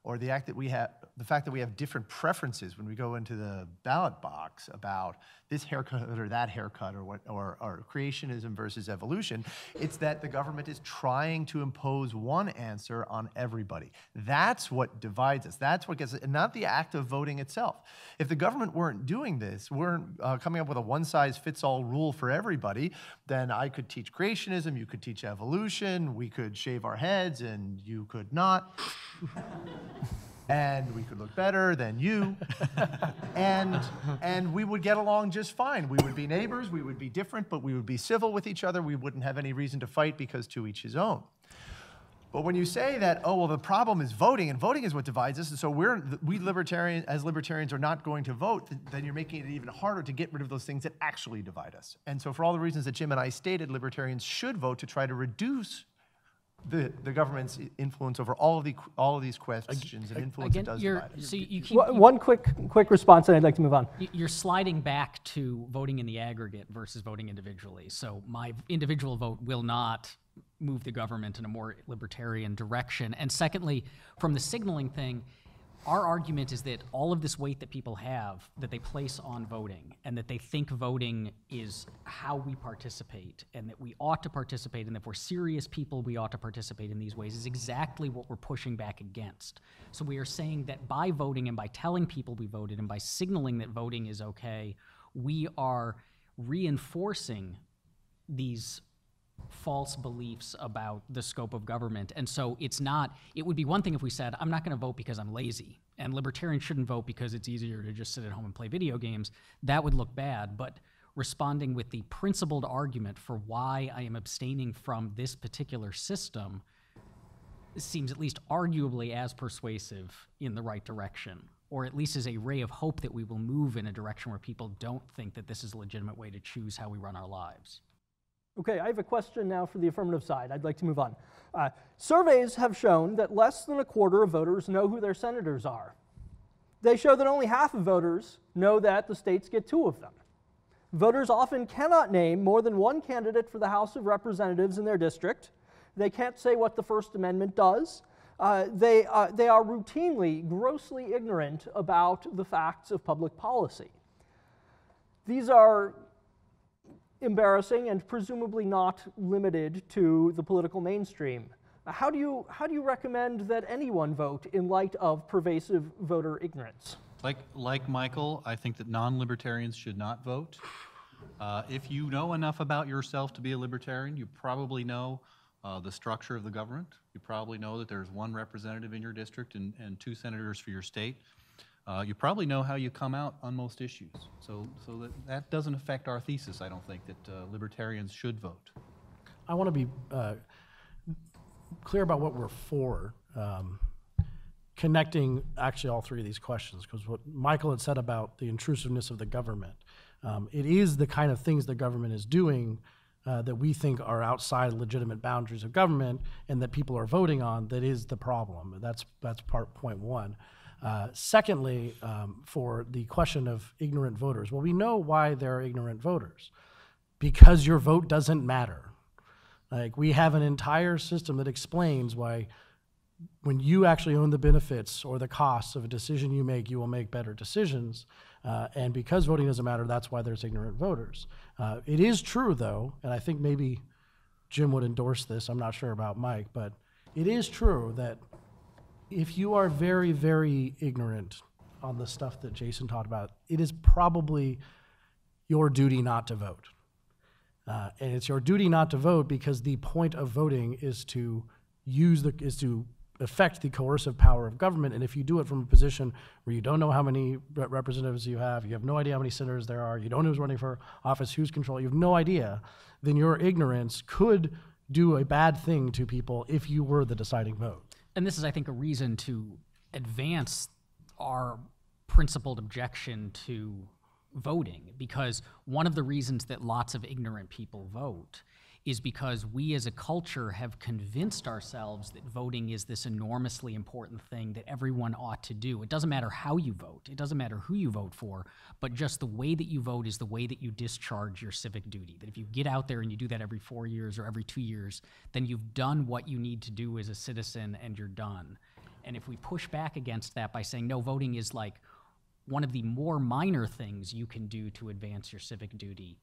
or the act that we have, the fact that we have different preferences when we go into the ballot box about this haircut or that haircut or, what, or, or creationism versus evolution. It's that the government is trying to impose one answer on everybody. That's what divides us. That's what gets us, and not the act of voting itself. If the government weren't doing this, weren't uh, coming up with a one-size-fits-all rule for everybody, then I could teach creationism, you could teach evolution, we could shave our heads, and you could not. And we could look better than you, and, and we would get along just fine. We would be neighbors, we would be different, but we would be civil with each other. We wouldn't have any reason to fight because to each his own. But when you say that, oh, well, the problem is voting, and voting is what divides us, and so we're, we libertarian, as libertarians are not going to vote, then you're making it even harder to get rid of those things that actually divide us. And so for all the reasons that Jim and I stated, libertarians should vote to try to reduce The, the government's influence over all of, the, all of these questions and influence Again, it does divide it. So you keep, one you, quick, quick response, and I'd like to move on. You're sliding back to voting in the aggregate versus voting individually. So my individual vote will not move the government in a more libertarian direction. And secondly, from the signaling thing, our argument is that all of this weight that people have, that they place on voting, and that they think voting is how we participate, and that we ought to participate, and that if we're serious people, we ought to participate in these ways, is exactly what we're pushing back against. So we are saying that by voting and by telling people we voted and by signaling that voting is okay, we are reinforcing these false beliefs about the scope of government. And so it's not, it would be one thing if we said, I'm not going to vote because I'm lazy, and libertarians shouldn't vote because it's easier to just sit at home and play video games. That would look bad, but responding with the principled argument for why I am abstaining from this particular system seems at least arguably as persuasive in the right direction, or at least is a ray of hope that we will move in a direction where people don't think that this is a legitimate way to choose how we run our lives. Okay, I have a question now for the affirmative side. I'd like to move on. Uh, surveys have shown that less than a quarter of voters know who their senators are. They show that only half of voters know that the states get two of them. Voters often cannot name more than one candidate for the House of Representatives in their district. They can't say what the First Amendment does. Uh, they, uh, they are routinely grossly ignorant about the facts of public policy. These are embarrassing and presumably not limited to the political mainstream. How do you, how do you recommend that anyone vote in light of pervasive voter ignorance? Like, like Michael, I think that non-libertarians should not vote. Uh, if you know enough about yourself to be a libertarian, you probably know uh, the structure of the government. You probably know that there's one representative in your district and, and two senators for your state. Uh, you probably know how you come out on most issues. So, so that, that doesn't affect our thesis, I don't think, that uh, libertarians should vote. I want to be uh, clear about what we're for, um, connecting actually all three of these questions, because what Michael had said about the intrusiveness of the government, um, it is the kind of things the government is doing uh, that we think are outside legitimate boundaries of government and that people are voting on that is the problem. That's, that's part point one. Uh, secondly, um, for the question of ignorant voters, well, we know why they're ignorant voters, because your vote doesn't matter. Like, we have an entire system that explains why when you actually own the benefits or the costs of a decision you make, you will make better decisions. Uh, and because voting doesn't matter, that's why there's ignorant voters. Uh, it is true, though, and I think maybe Jim would endorse this, I'm not sure about Mike, but it is true that if you are very, very ignorant on the stuff that Jason talked about, it is probably your duty not to vote. Uh, and it's your duty not to vote because the point of voting is to use the, is to affect the coercive power of government. And if you do it from a position where you don't know how many representatives you have, you have no idea how many senators there are, you don't know who's running for office, who's control, you have no idea, then your ignorance could do a bad thing to people if you were the deciding vote. And this is, I think, a reason to advance our principled objection to voting, because one of the reasons that lots of ignorant people vote is because we as a culture have convinced ourselves that voting is this enormously important thing that everyone ought to do. It doesn't matter how you vote, it doesn't matter who you vote for, but just the way that you vote is the way that you discharge your civic duty. That if you get out there and you do that every four years or every two years, then you've done what you need to do as a citizen and you're done. And if we push back against that by saying, no, voting is like one of the more minor things you can do to advance your civic duty,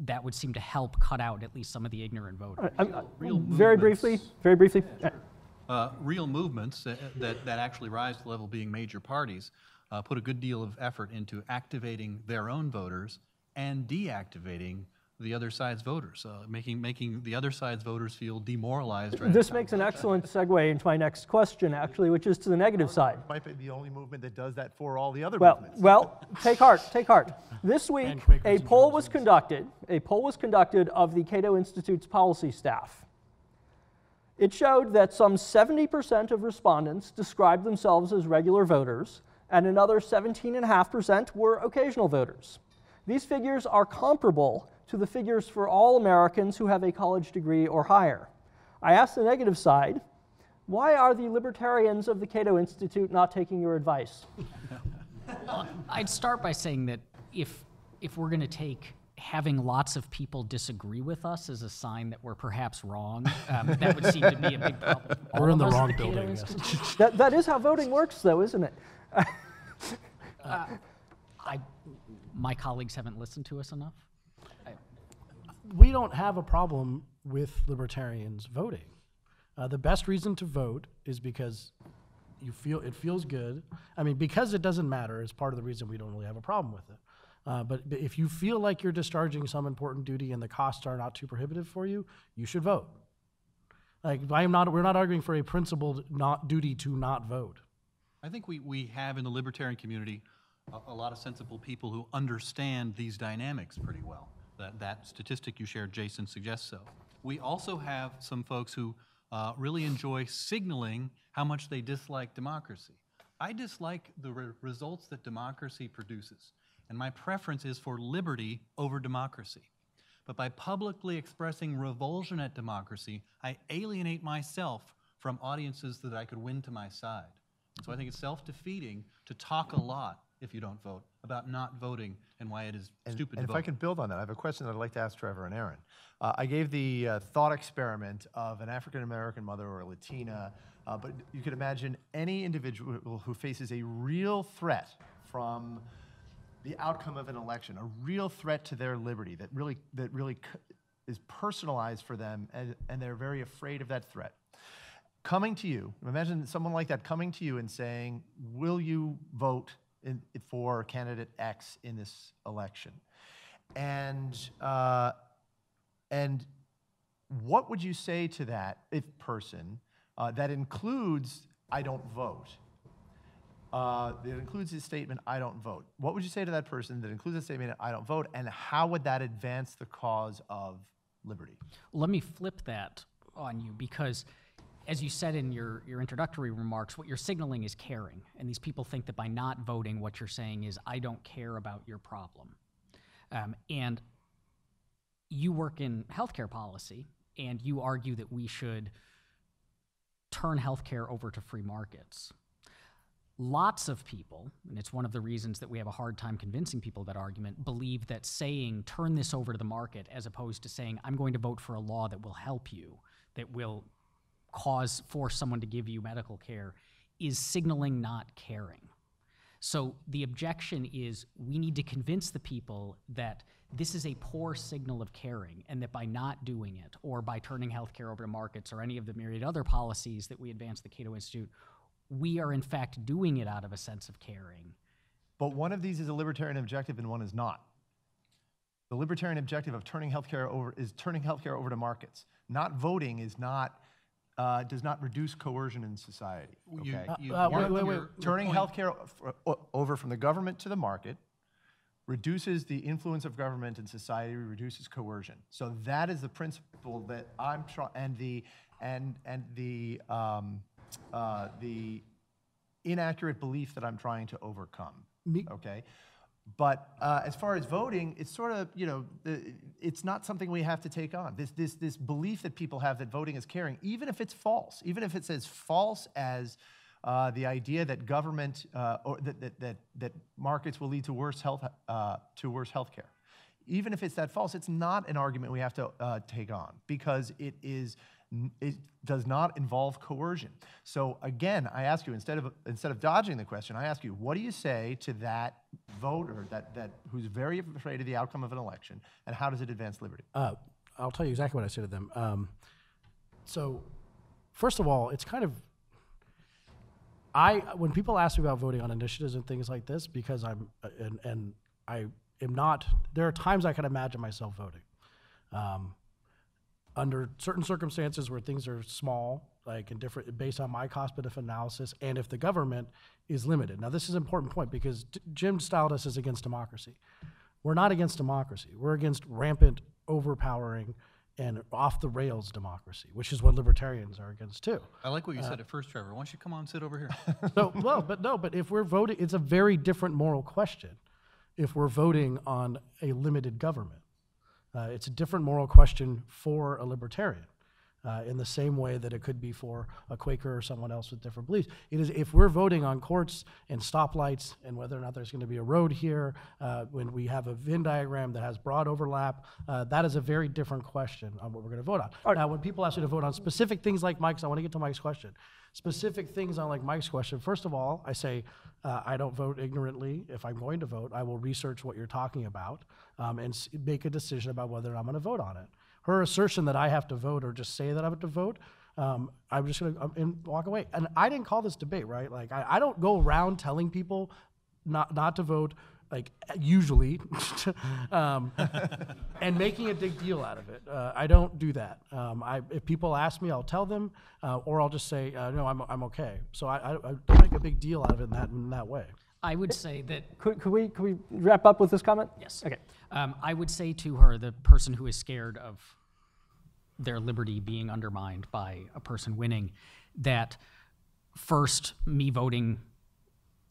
that would seem to help cut out at least some of the ignorant voters. Uh, uh, real very briefly, very briefly. Yeah, sure. uh, real movements that, that, that actually rise to the level of being major parties uh, put a good deal of effort into activating their own voters and deactivating the other side's voters, uh, making, making the other side's voters feel demoralized. Right this makes an excellent segue into my next question, actually, which is to the negative side. Might be the only movement that does that for all the other well, movements. Well, take heart, take heart. This week, a poll was conducted, a poll was conducted of the Cato Institute's policy staff. It showed that some seventy percent of respondents described themselves as regular voters, and another seventeen point five percent were occasional voters. These figures are comparable to the figures for all Americans who have a college degree or higher. I asked the negative side, why are the libertarians of the Cato Institute not taking your advice? Well, I'd start by saying that if, if we're going to take having lots of people disagree with us as a sign that we're perhaps wrong, um, that would seem to be a big problem. We're in the wrong the building. Yes. that, that is how voting works, though, isn't it? uh, I, my colleagues haven't listened to us enough. We don't have a problem with libertarians voting. Uh, the best reason to vote is because you feel it feels good. I mean, because it doesn't matter is part of the reason we don't really have a problem with it. Uh, but if you feel like you're discharging some important duty and the costs are not too prohibitive for you, you should vote. Like I am not. We're not arguing for a principled not duty to not vote. I think we we have in the libertarian community a, a lot of sensible people who understand these dynamics pretty well. That, that statistic you shared, Jason, suggests so. We also have some folks who uh, really enjoy signaling how much they dislike democracy. I dislike the re results that democracy produces, and my preference is for liberty over democracy. But by publicly expressing revulsion at democracy, I alienate myself from audiences that I could win to my side. So I think it's self-defeating to talk a lot, if you don't vote, about not voting and why it is and, stupid and to vote. And if I could build on that, I have a question that I'd like to ask Trevor and Aaron. Uh, I gave the uh, thought experiment of an African-American mother or a Latina, uh, but you could imagine any individual who faces a real threat from the outcome of an election, a real threat to their liberty that really, that really is personalized for them, and, and they're very afraid of that threat. Coming to you, imagine someone like that coming to you and saying, will you vote In, for candidate X in this election? And, uh, and what would you say to that if person uh, that includes, I don't vote? Uh, that includes his statement, I don't vote. What would you say to that person that includes the statement, I don't vote, and how would that advance the cause of liberty? Let me flip that on you, because as you said in your, your introductory remarks, what you're signaling is caring. And these people think that by not voting, what you're saying is, I don't care about your problem. Um, and you work in healthcare policy, and you argue that we should turn healthcare over to free markets. Lots of people, and it's one of the reasons that we have a hard time convincing people that argument, believe that saying, turn this over to the market, as opposed to saying, I'm going to vote for a law that will help you, that will cause for someone to give you medical care, is signaling not caring. So the objection is, we need to convince the people that this is a poor signal of caring, and that by not doing it, or by turning healthcare over to markets, or any of the myriad other policies that we advance at the Cato Institute, we are in fact doing it out of a sense of caring. But one of these is a libertarian objective and one is not. The libertarian objective of turning healthcare over is turning healthcare over to markets. Not voting is not Uh, does not reduce coercion in society. Okay? You, you uh, wait, wait, wait. Turning healthcare over from the government to the market reduces the influence of government in society, reduces coercion. So that is the principle that I'm trying, and the and and the um, uh, the inaccurate belief that I'm trying to overcome. Me okay, But uh, as far as voting, it's sort of, you know, it's not something we have to take on. This, this, this belief that people have that voting is caring, even if it's false, even if it's as false as uh, the idea that government, uh, or that, that, that, that markets will lead to worse health, uh, to worse healthcare. Even if it's that false, it's not an argument we have to uh, take on, because it is, it does not involve coercion. So again, I ask you, instead of instead of dodging the question, I ask you, what do you say to that voter that that who's very afraid of the outcome of an election, and how does it advance liberty? Uh, I'll tell you exactly what I say to them. Um, so, first of all, it's kind of I when people ask me about voting on initiatives and things like this, because I'm and and I am not. There are times I can imagine myself voting. Um, Under certain circumstances where things are small, like in different, based on my cost-benefit analysis, and if the government is limited. Now, this is an important point, because D Jim styled us as against democracy. We're not against democracy. We're against rampant, overpowering, and off-the-rails democracy, which is what libertarians are against, too. I like what you uh, said at first, Trevor. Why don't you come on and sit over here? So, well, but no, but if we're voting, it's a very different moral question if we're voting on a limited government. Uh, it's a different moral question for a libertarian, uh, in the same way that it could be for a Quaker or someone else with different beliefs. It is, if we're voting on courts and stoplights and whether or not there's going to be a road here, uh, when we have a Venn diagram that has broad overlap, uh, that is a very different question on what we're going to vote on. Right. Now, when people ask me to vote on specific things like Mike's, I want to get to Mike's question. Specific things on like Mike's question. First of all, I say uh, I don't vote ignorantly. If I'm going to vote, I will research what you're talking about um, and s make a decision about whether I'm going to vote on it. Her assertion that I have to vote or just say that I have to vote, um, I'm just going to um, walk away. And I didn't call this debate, right? Like I, I don't go around telling people not not to vote. Like usually, um, and making a big deal out of it. Uh, I don't do that. Um, I, if people ask me, I'll tell them, uh, or I'll just say, uh, no, I'm, I'm okay. So I, I, I don't make a big deal out of it in that, in that way. I would say that... Could, could, we, could we wrap up with this comment? Yes. Okay. Um, I would say to her, the person who is scared of their liberty being undermined by a person winning, that first, me voting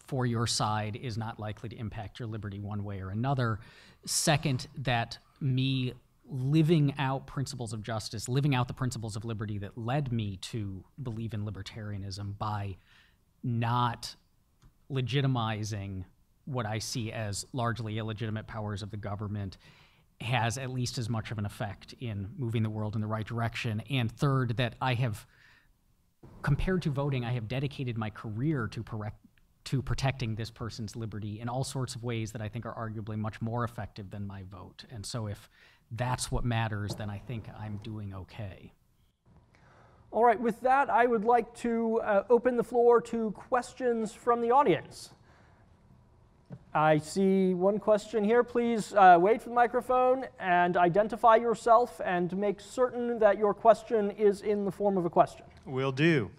for your side is not likely to impact your liberty one way or another. Second, that me living out principles of justice, living out the principles of liberty that led me to believe in libertarianism by not legitimizing what I see as largely illegitimate powers of the government has at least as much of an effect in moving the world in the right direction. And third, that I have, compared to voting, I have dedicated my career to correct to protecting this person's liberty in all sorts of ways that I think are arguably much more effective than my vote. And so if that's what matters, then I think I'm doing okay. All right, with that, I would like to uh, open the floor to questions from the audience. I see one question here. Please uh, wait for the microphone and identify yourself and make certain that your question is in the form of a question. Will do.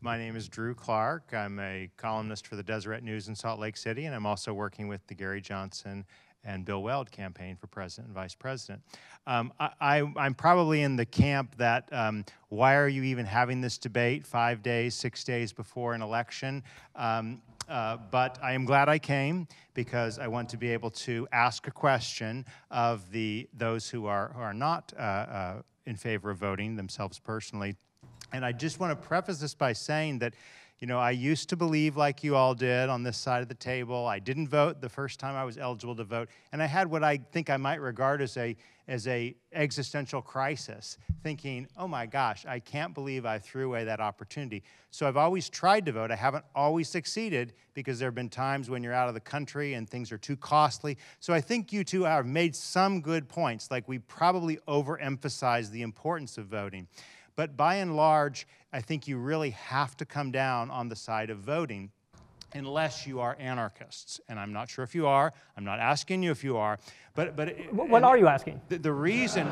My name is Drew Clark. I'm a columnist for the Deseret News in Salt Lake City, and I'm also working with the Gary Johnson and Bill Weld campaign for president and vice president. Um, I, I, I'm probably in the camp that um, why are you even having this debate five days, six days before an election? Um, Uh, but I am glad I came, because I want to be able to ask a question of the those who are, who are not uh, uh, in favor of voting themselves personally. And I just want to preface this by saying that, you know, I used to believe like you all did on this side of the table. I didn't vote the first time I was eligible to vote. And I had what I think I might regard as a as a existential crisis, thinking, oh my gosh, I can't believe I threw away that opportunity. So I've always tried to vote. I haven't always succeeded, because there have been times when you're out of the country and things are too costly. So I think you two have made some good points, like we probably overemphasized the importance of voting. But by and large, I think you really have to come down on the side of voting, unless you are anarchists. And I'm not sure if you are. I'm not asking you if you are. But, but what are you asking? The, the reason,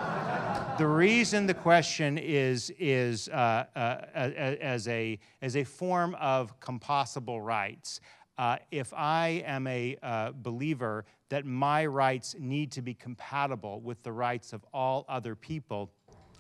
the reason the question is is uh, uh, as a as a form of composable rights. Uh, if I am a uh, believer that my rights need to be compatible with the rights of all other people,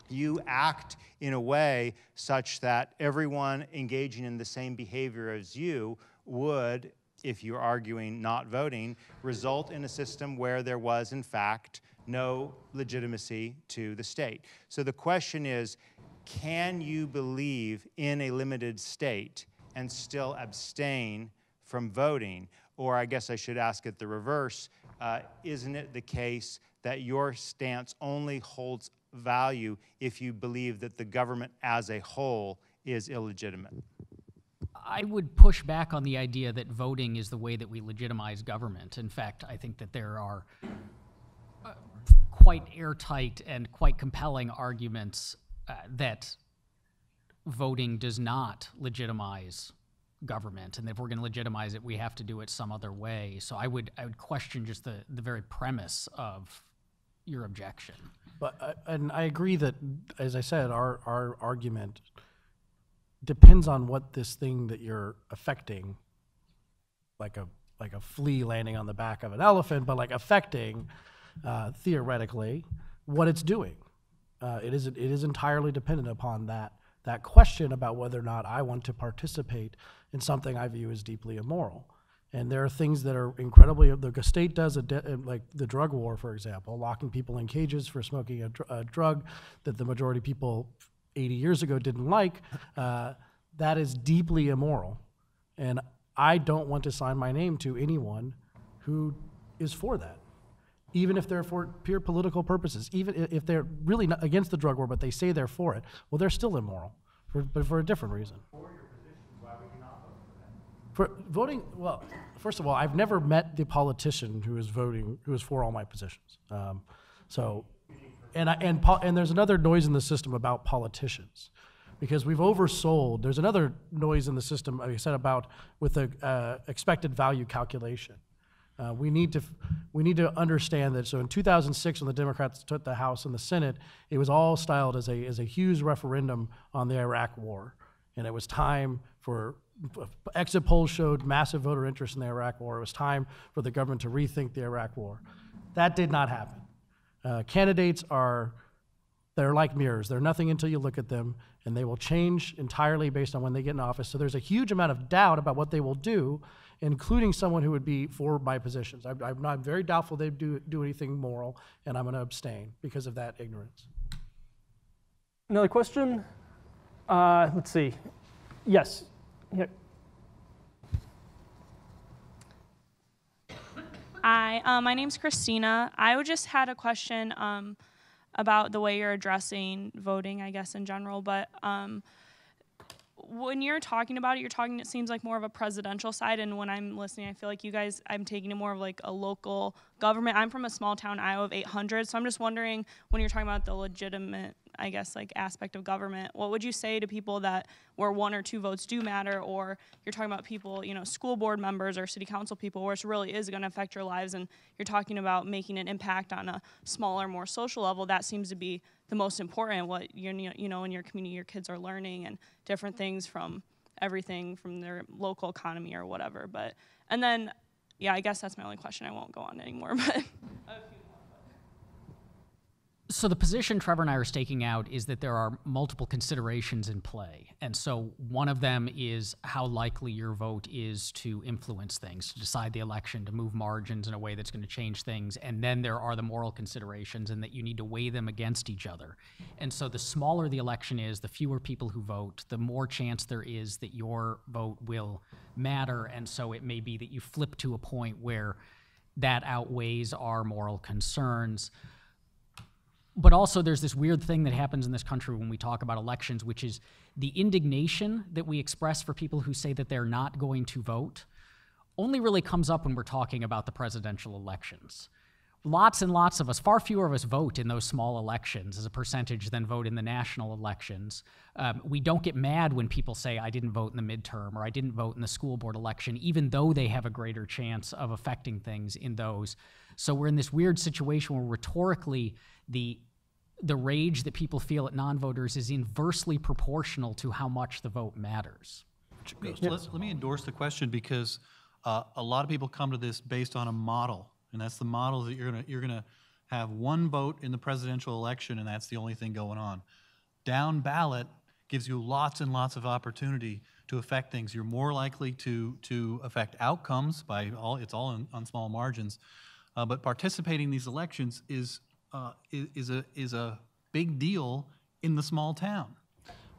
you act in a way such that everyone engaging in the same behavior as you would if you're arguing not voting, result in a system where there was, in fact, no legitimacy to the state. So the question is, can you believe in a limited state and still abstain from voting? Or I guess I should ask it the reverse. Uh, isn't it the case that your stance only holds value if you believe that the government as a whole is illegitimate? I would push back on the idea that voting is the way that we legitimize government. In fact, I think that there are uh, quite airtight and quite compelling arguments uh, that voting does not legitimize government, and if we're going to legitimize it, we have to do it some other way. So I would I would question just the the very premise of your objection. But uh, and I agree that, as I said, our our argument depends on what this thing that you're affecting, like a like a flea landing on the back of an elephant, but like affecting uh, theoretically what it's doing. Uh, it is it is entirely dependent upon that. That question about whether or not I want to participate in something I view as deeply immoral. And there are things that are incredibly, the state does, a de, like the drug war, for example, locking people in cages for smoking a, dr a drug that the majority of people eighty years ago didn't like. Uh, that is deeply immoral. And I don't want to sign my name to anyone who is for that, even if they're for pure political purposes, even if they're really not against the drug war, but they say they're for it, well, they're still immoral, for, but for a different reason. For your position, why would you not vote for that? For voting, well, first of all, I've never met the politician who is voting, who is for all my positions. Um, so, and, I, and, and there's another noise in the system about politicians, because we've oversold. There's another noise in the system, like I said, about with the uh, expected value calculation. Uh, we need to we need to understand that. So in two thousand six, when the Democrats took the House and the Senate, it was all styled as a as a huge referendum on the Iraq War, and it was time for exit polls showed massive voter interest in the Iraq War. It was time for the government to rethink the Iraq War. That did not happen. Uh, candidates are they're like mirrors. They're nothing until you look at them, and they will change entirely based on when they get in office. So there's a huge amount of doubt about what they will do, including someone who would be for my positions. I, I'm, not, I'm very doubtful they'd do, do anything moral, and I'm going to abstain because of that ignorance. Another question? Uh, let's see. Yes. Here. Hi, um, my name's Christina. I just had a question um, about the way you're addressing voting, I guess, in general, but um, when you're talking about it, you're talking, it seems like more of a presidential side, and when I'm listening, I feel like you guys, I'm taking it more of like a local government. I'm from a small town, Iowa, of eight hundred, so I'm just wondering, when you're talking about the legitimate, I guess, like aspect of government, what would you say to people that where one or two votes do matter, or you're talking about people, you know, school board members or city council people, where it really is going to affect your lives, and you're talking about making an impact on a smaller, more social level, that seems to be the most important, what you you know in your community your kids are learning and different things from everything from their local economy or whatever. But and then yeah, I guess that's my only question. I won't go on anymore. But so the position Trevor and I are staking out is that there are multiple considerations in play, and so one of them is how likely your vote is to influence things, to decide the election, to move margins in a way that's going to change things, and then there are the moral considerations, and that you need to weigh them against each other. And so the smaller the election is, the fewer people who vote, the more chance there is that your vote will matter, and so it may be that you flip to a point where that outweighs our moral concerns. But also there's this weird thing that happens in this country when we talk about elections, which is the indignation that we express for people who say that they're not going to vote only really comes up when we're talking about the presidential elections. Lots and lots of us, far fewer of us vote in those small elections as a percentage than vote in the national elections. Um, we don't get mad when people say, I didn't vote in the midterm, or I didn't vote in the school board election, even though they have a greater chance of affecting things in those. So we're in this weird situation where rhetorically the the rage that people feel at non-voters is inversely proportional to how much the vote matters. Let, let me endorse the question, because uh, a lot of people come to this based on a model, and that's the model that you're gonna, you're gonna have one vote in the presidential election, and that's the only thing going on. Down ballot gives you lots and lots of opportunity to affect things. You're more likely to, to affect outcomes by all, it's all in, on small margins. Uh, but participating in these elections is, uh, is, is, a, is a big deal in the small town.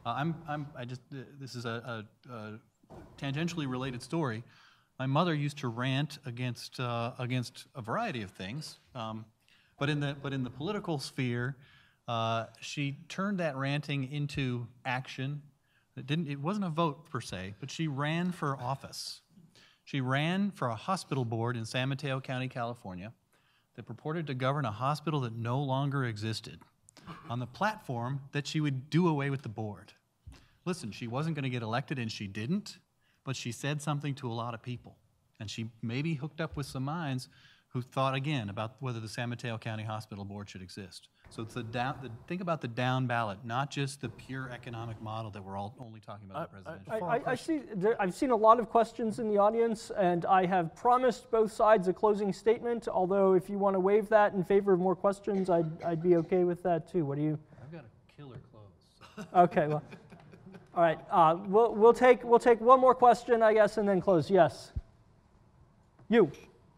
Uh, I'm, I'm, I just, uh, this is a, a, a tangentially related story. My mother used to rant against, uh, against a variety of things, um, but, in the, but in the political sphere, uh, she turned that ranting into action. It, didn't, it wasn't a vote per se, but she ran for office. She ran for a hospital board in San Mateo County, California, that purported to govern a hospital that no longer existed on the platform that she would do away with the board. Listen, she wasn't gonna get elected, and she didn't, but she said something to a lot of people. And she maybe hooked up with some minds who thought again about whether the San Mateo County Hospital Board should exist. So it's the down, the, think about the down ballot, not just the pure economic model that we're all only talking about. I, the presidential. I, I, I see, there, I've seen a lot of questions in the audience, and I have promised both sides a closing statement, although if you want to waive that in favor of more questions, I'd, I'd be okay with that too. What do you? I've got a killer close. Okay, well, all right, uh, we'll, we'll, take, we'll take one more question, I guess, and then close. Yes. You,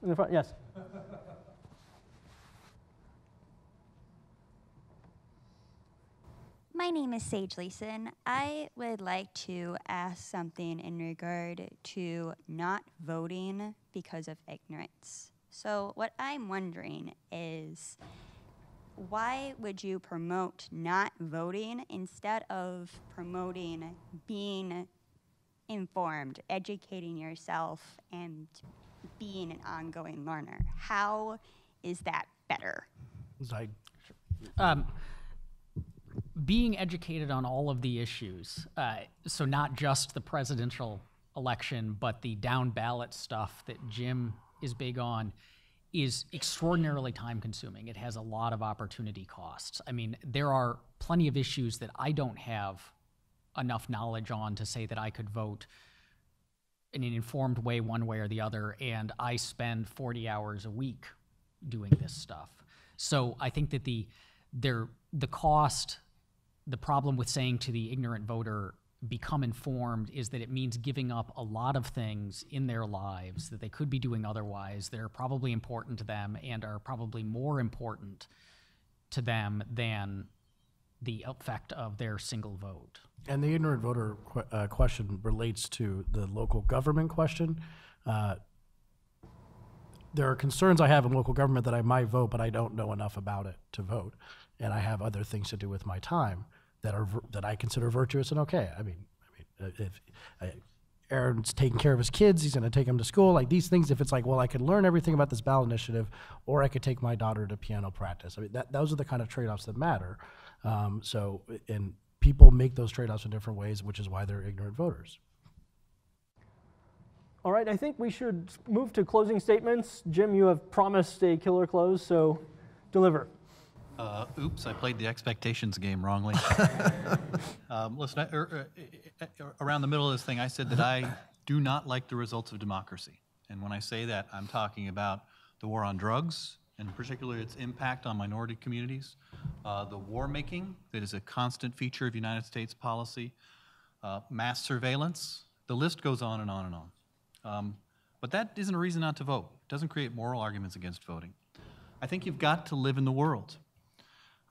in the front, yes. My name is Sage Leeson. I would like to ask something in regard to not voting because of ignorance. So what I'm wondering is, why would you promote not voting instead of promoting being informed, educating yourself, and being an ongoing learner? How is that better? Um, Being educated on all of the issues, uh, so not just the presidential election, but the down ballot stuff that Jim is big on, is extraordinarily time consuming. It has a lot of opportunity costs. I mean, there are plenty of issues that I don't have enough knowledge on to say that I could vote in an informed way one way or the other, and I spend forty hours a week doing this stuff. So I think that the, there, the cost, the problem with saying to the ignorant voter, become informed, is that it means giving up a lot of things in their lives that they could be doing otherwise that are probably important to them and are probably more important to them than the effect of their single vote. And the ignorant voter qu uh, question relates to the local government question. Uh, there are concerns I have in local government that I might vote, but I don't know enough about it to vote. And I have other things to do with my time that are that I consider virtuous and okay. I mean, I mean, if I, Aaron's taking care of his kids, he's going to take them to school. Like these things, if it's like, well, I could learn everything about this ballot initiative, or I could take my daughter to piano practice. I mean, that, those are the kind of trade-offs that matter. Um, so, and people make those trade-offs in different ways, which is why they're ignorant voters. All right, I think we should move to closing statements. Jim, you have promised a killer close, so deliver. Uh, oops, I played the expectations game wrongly. um, listen, I, er, er, er, around the middle of this thing, I said that I do not like the results of democracy. And when I say that, I'm talking about the war on drugs, and particularly its impact on minority communities, uh, the war making that is a constant feature of United States policy, uh, mass surveillance. The list goes on and on and on. Um, but that isn't a reason not to vote. It doesn't create moral arguments against voting. I think you've got to live in the world.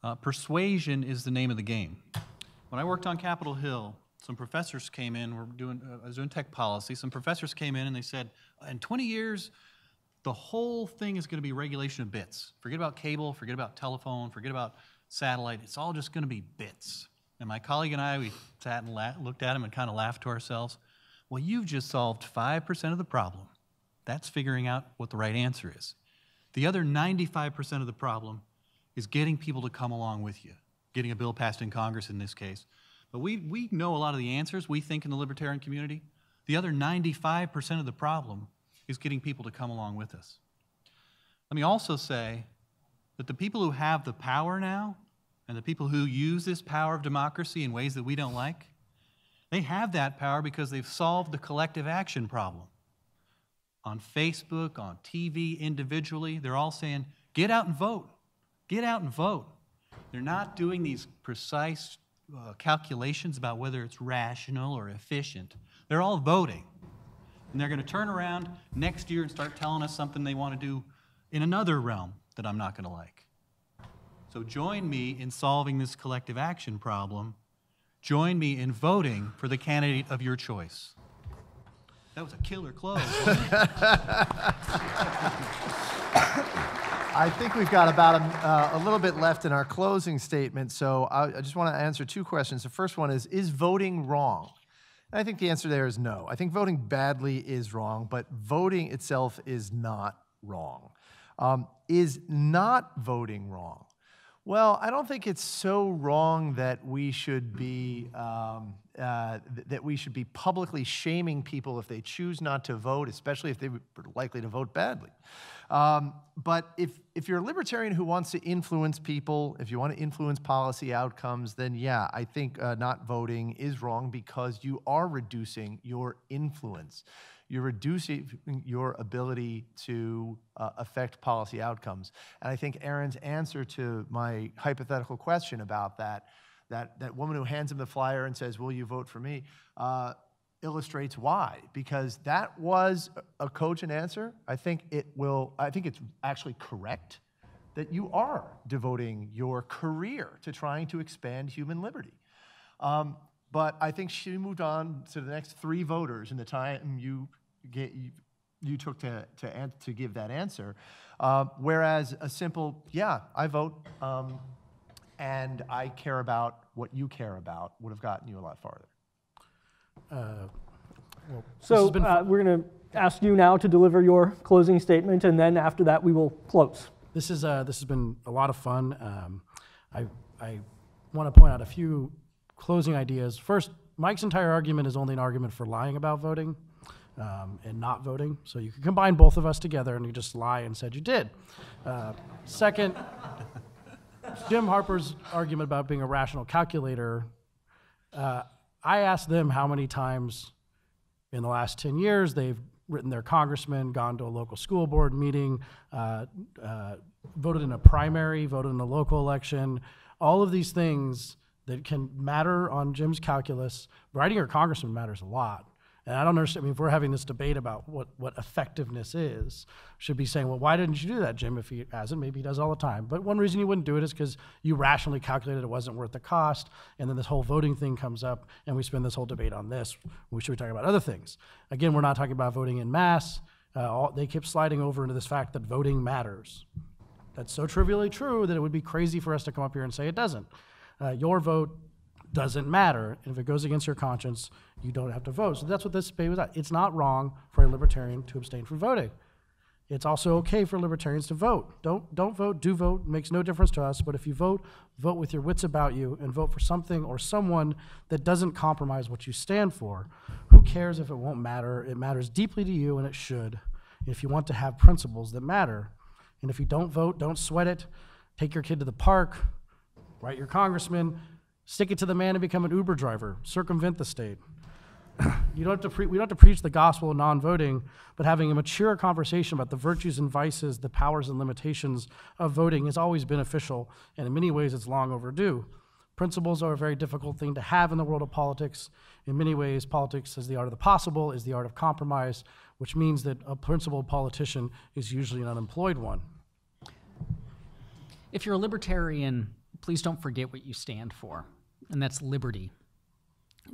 Uh, persuasion is the name of the game. When I worked on Capitol Hill, some professors came in, we're doing, uh, I was doing tech policy, some professors came in and they said, in twenty years, the whole thing is gonna be regulation of bits. Forget about cable, forget about telephone, forget about satellite, it's all just gonna be bits. And my colleague and I, we sat and la looked at him and kind of laughed to ourselves. Well, you've just solved five percent of the problem. That's figuring out what the right answer is. The other ninety-five percent of the problem is getting people to come along with you, getting a bill passed in Congress in this case. But we, we know a lot of the answers, we think, in the libertarian community. The other ninety-five percent of the problem is getting people to come along with us. Let me also say that the people who have the power now and the people who use this power of democracy in ways that we don't like, they have that power because they've solved the collective action problem. On Facebook, on T V, individually, they're all saying, get out and vote. Get out and vote. They're not doing these precise uh, calculations about whether it's rational or efficient. They're all voting. And they're going to turn around next year and start telling us something they want to do in another realm that I'm not going to like. So join me in solving this collective action problem. Join me in voting for the candidate of your choice. That was a killer close. I think we've got about a, uh, a little bit left in our closing statement, so I, I just want to answer two questions. The first one is, is voting wrong? And I think the answer there is no. I think voting badly is wrong, but voting itself is not wrong. Um, is not voting wrong? Well, I don't think it's so wrong that we should be um, uh, th that we should be publicly shaming people if they choose not to vote, especially if they were likely to vote badly. Um, but if if you're a libertarian who wants to influence people, if you want to influence policy outcomes, then yeah, I think uh, not voting is wrong because you are reducing your influence. You're reducing your ability to uh, affect policy outcomes. And I think Aaron's answer to my hypothetical question about that, that, that woman who hands him the flyer and says, will you vote for me, uh, illustrates why. Because that was a cogent answer. I think it will, I think it's actually correct that you are devoting your career to trying to expand human liberty. Um, but I think she moved on to the next three voters in the time you Get, you, you took to, to, to give that answer. Uh, whereas a simple, yeah, I vote, um, and I care about what you care about would have gotten you a lot farther. Uh, well, so uh, we're going to ask you now to deliver your closing statement, and then after that we will close. This, is, uh, this has been a lot of fun. Um, I, I want to point out a few closing ideas. First, Mike's entire argument is only an argument for lying about voting. Um, and not voting. So you could combine both of us together and you just lie and said you did. Uh, second, Jim Harper's argument about being a rational calculator, uh, I asked them how many times in the last ten years they've written their congressman, gone to a local school board meeting, uh, uh, voted in a primary, voted in a local election, all of these things that can matter on Jim's calculus. Writing your congressman matters a lot. And I don't understand, I mean, if we're having this debate about what, what effectiveness is, should be saying, well, why didn't you do that, Jim, if he hasn't? Maybe he does all the time. But one reason you wouldn't do it is because you rationally calculated it wasn't worth the cost, and then this whole voting thing comes up, and we spend this whole debate on this. We should be talking about other things. Again, we're not talking about voting en masse. Uh, all, they keep sliding over into this fact that voting matters. That's so trivially true that it would be crazy for us to come up here and say it doesn't. Uh, your vote doesn't matter, and if it goes against your conscience, you don't have to vote. So that's what this debate was about. It's not wrong for a libertarian to abstain from voting. It's also okay for libertarians to vote. Don't, don't vote, do vote, it makes no difference to us, but if you vote, vote with your wits about you and vote for something or someone that doesn't compromise what you stand for. Who cares if it won't matter? It matters deeply to you, and it should, if you want to have principles that matter. And if you don't vote, don't sweat it. Take your kid to the park, write your congressman, stick it to the man and become an Uber driver. Circumvent the state. You don't have to pre we don't have to preach the gospel of non-voting, but having a mature conversation about the virtues and vices, the powers and limitations of voting is always beneficial, and in many ways it's long overdue. Principles are a very difficult thing to have in the world of politics. In many ways, politics is the art of the possible, is the art of compromise, which means that a principled politician is usually an unemployed one. If you're a libertarian, please don't forget what you stand for. And that's liberty.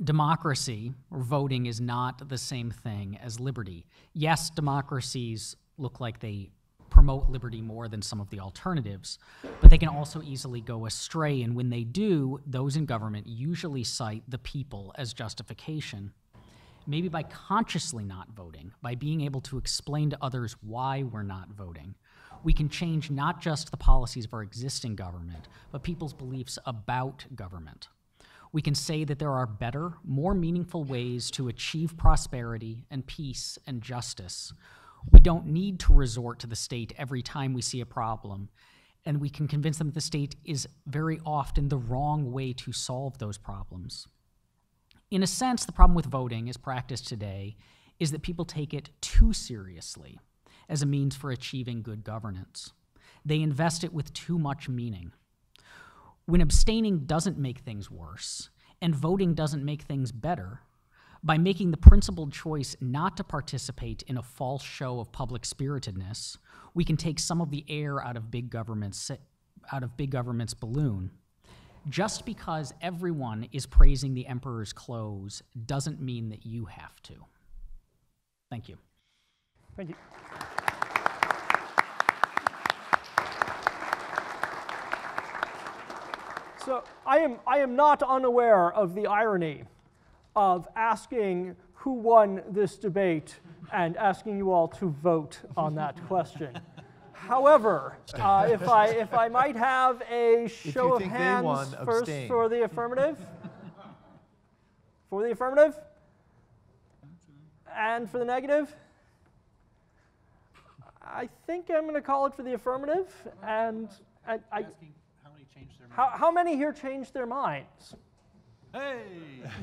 Democracy, or voting, is not the same thing as liberty. Yes, democracies look like they promote liberty more than some of the alternatives, but they can also easily go astray, and when they do, those in government usually cite the people as justification. Maybe by consciously not voting, by being able to explain to others why we're not voting, we can change not just the policies of our existing government, but people's beliefs about government. We can say that there are better, more meaningful ways to achieve prosperity and peace and justice. We don't need to resort to the state every time we see a problem, and we can convince them that the state is very often the wrong way to solve those problems. In a sense, the problem with voting as practiced today is that people take it too seriously as a means for achieving good governance. They invest it with too much meaning. when abstaining doesn't make things worse and voting doesn't make things better, by making the principled choice not to participate in a false show of public-spiritedness, we can take some of the air out of big government's, out of big government's balloon. Just because everyone is praising the emperor's clothes doesn't mean that you have to. Thank you. Thank you. So I am, I am not unaware of the irony of asking who won this debate and asking you all to vote on that question. However, uh, if I if I might have a show of hands won, first abstain. For the affirmative, for the affirmative, and for the negative. I think I'm going to call it for the affirmative, and I. I how many changed their minds? How, how many here changed their minds? Hey.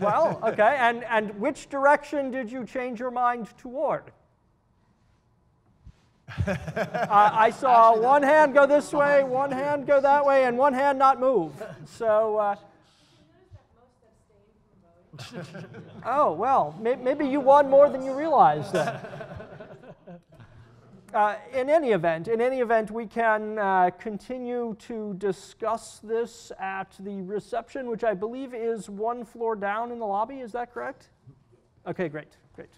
Well, okay, and and which direction did you change your mind toward? uh, I saw Actually, one hand go this way, one hand go that way, and one hand not move. So, uh, oh well, may maybe you won more than you realized. Uh, in any event, in any event, we can uh, continue to discuss this at the reception, which I believe is one floor down in the lobby. Is that correct? Okay, great, great.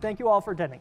Thank you all for attending.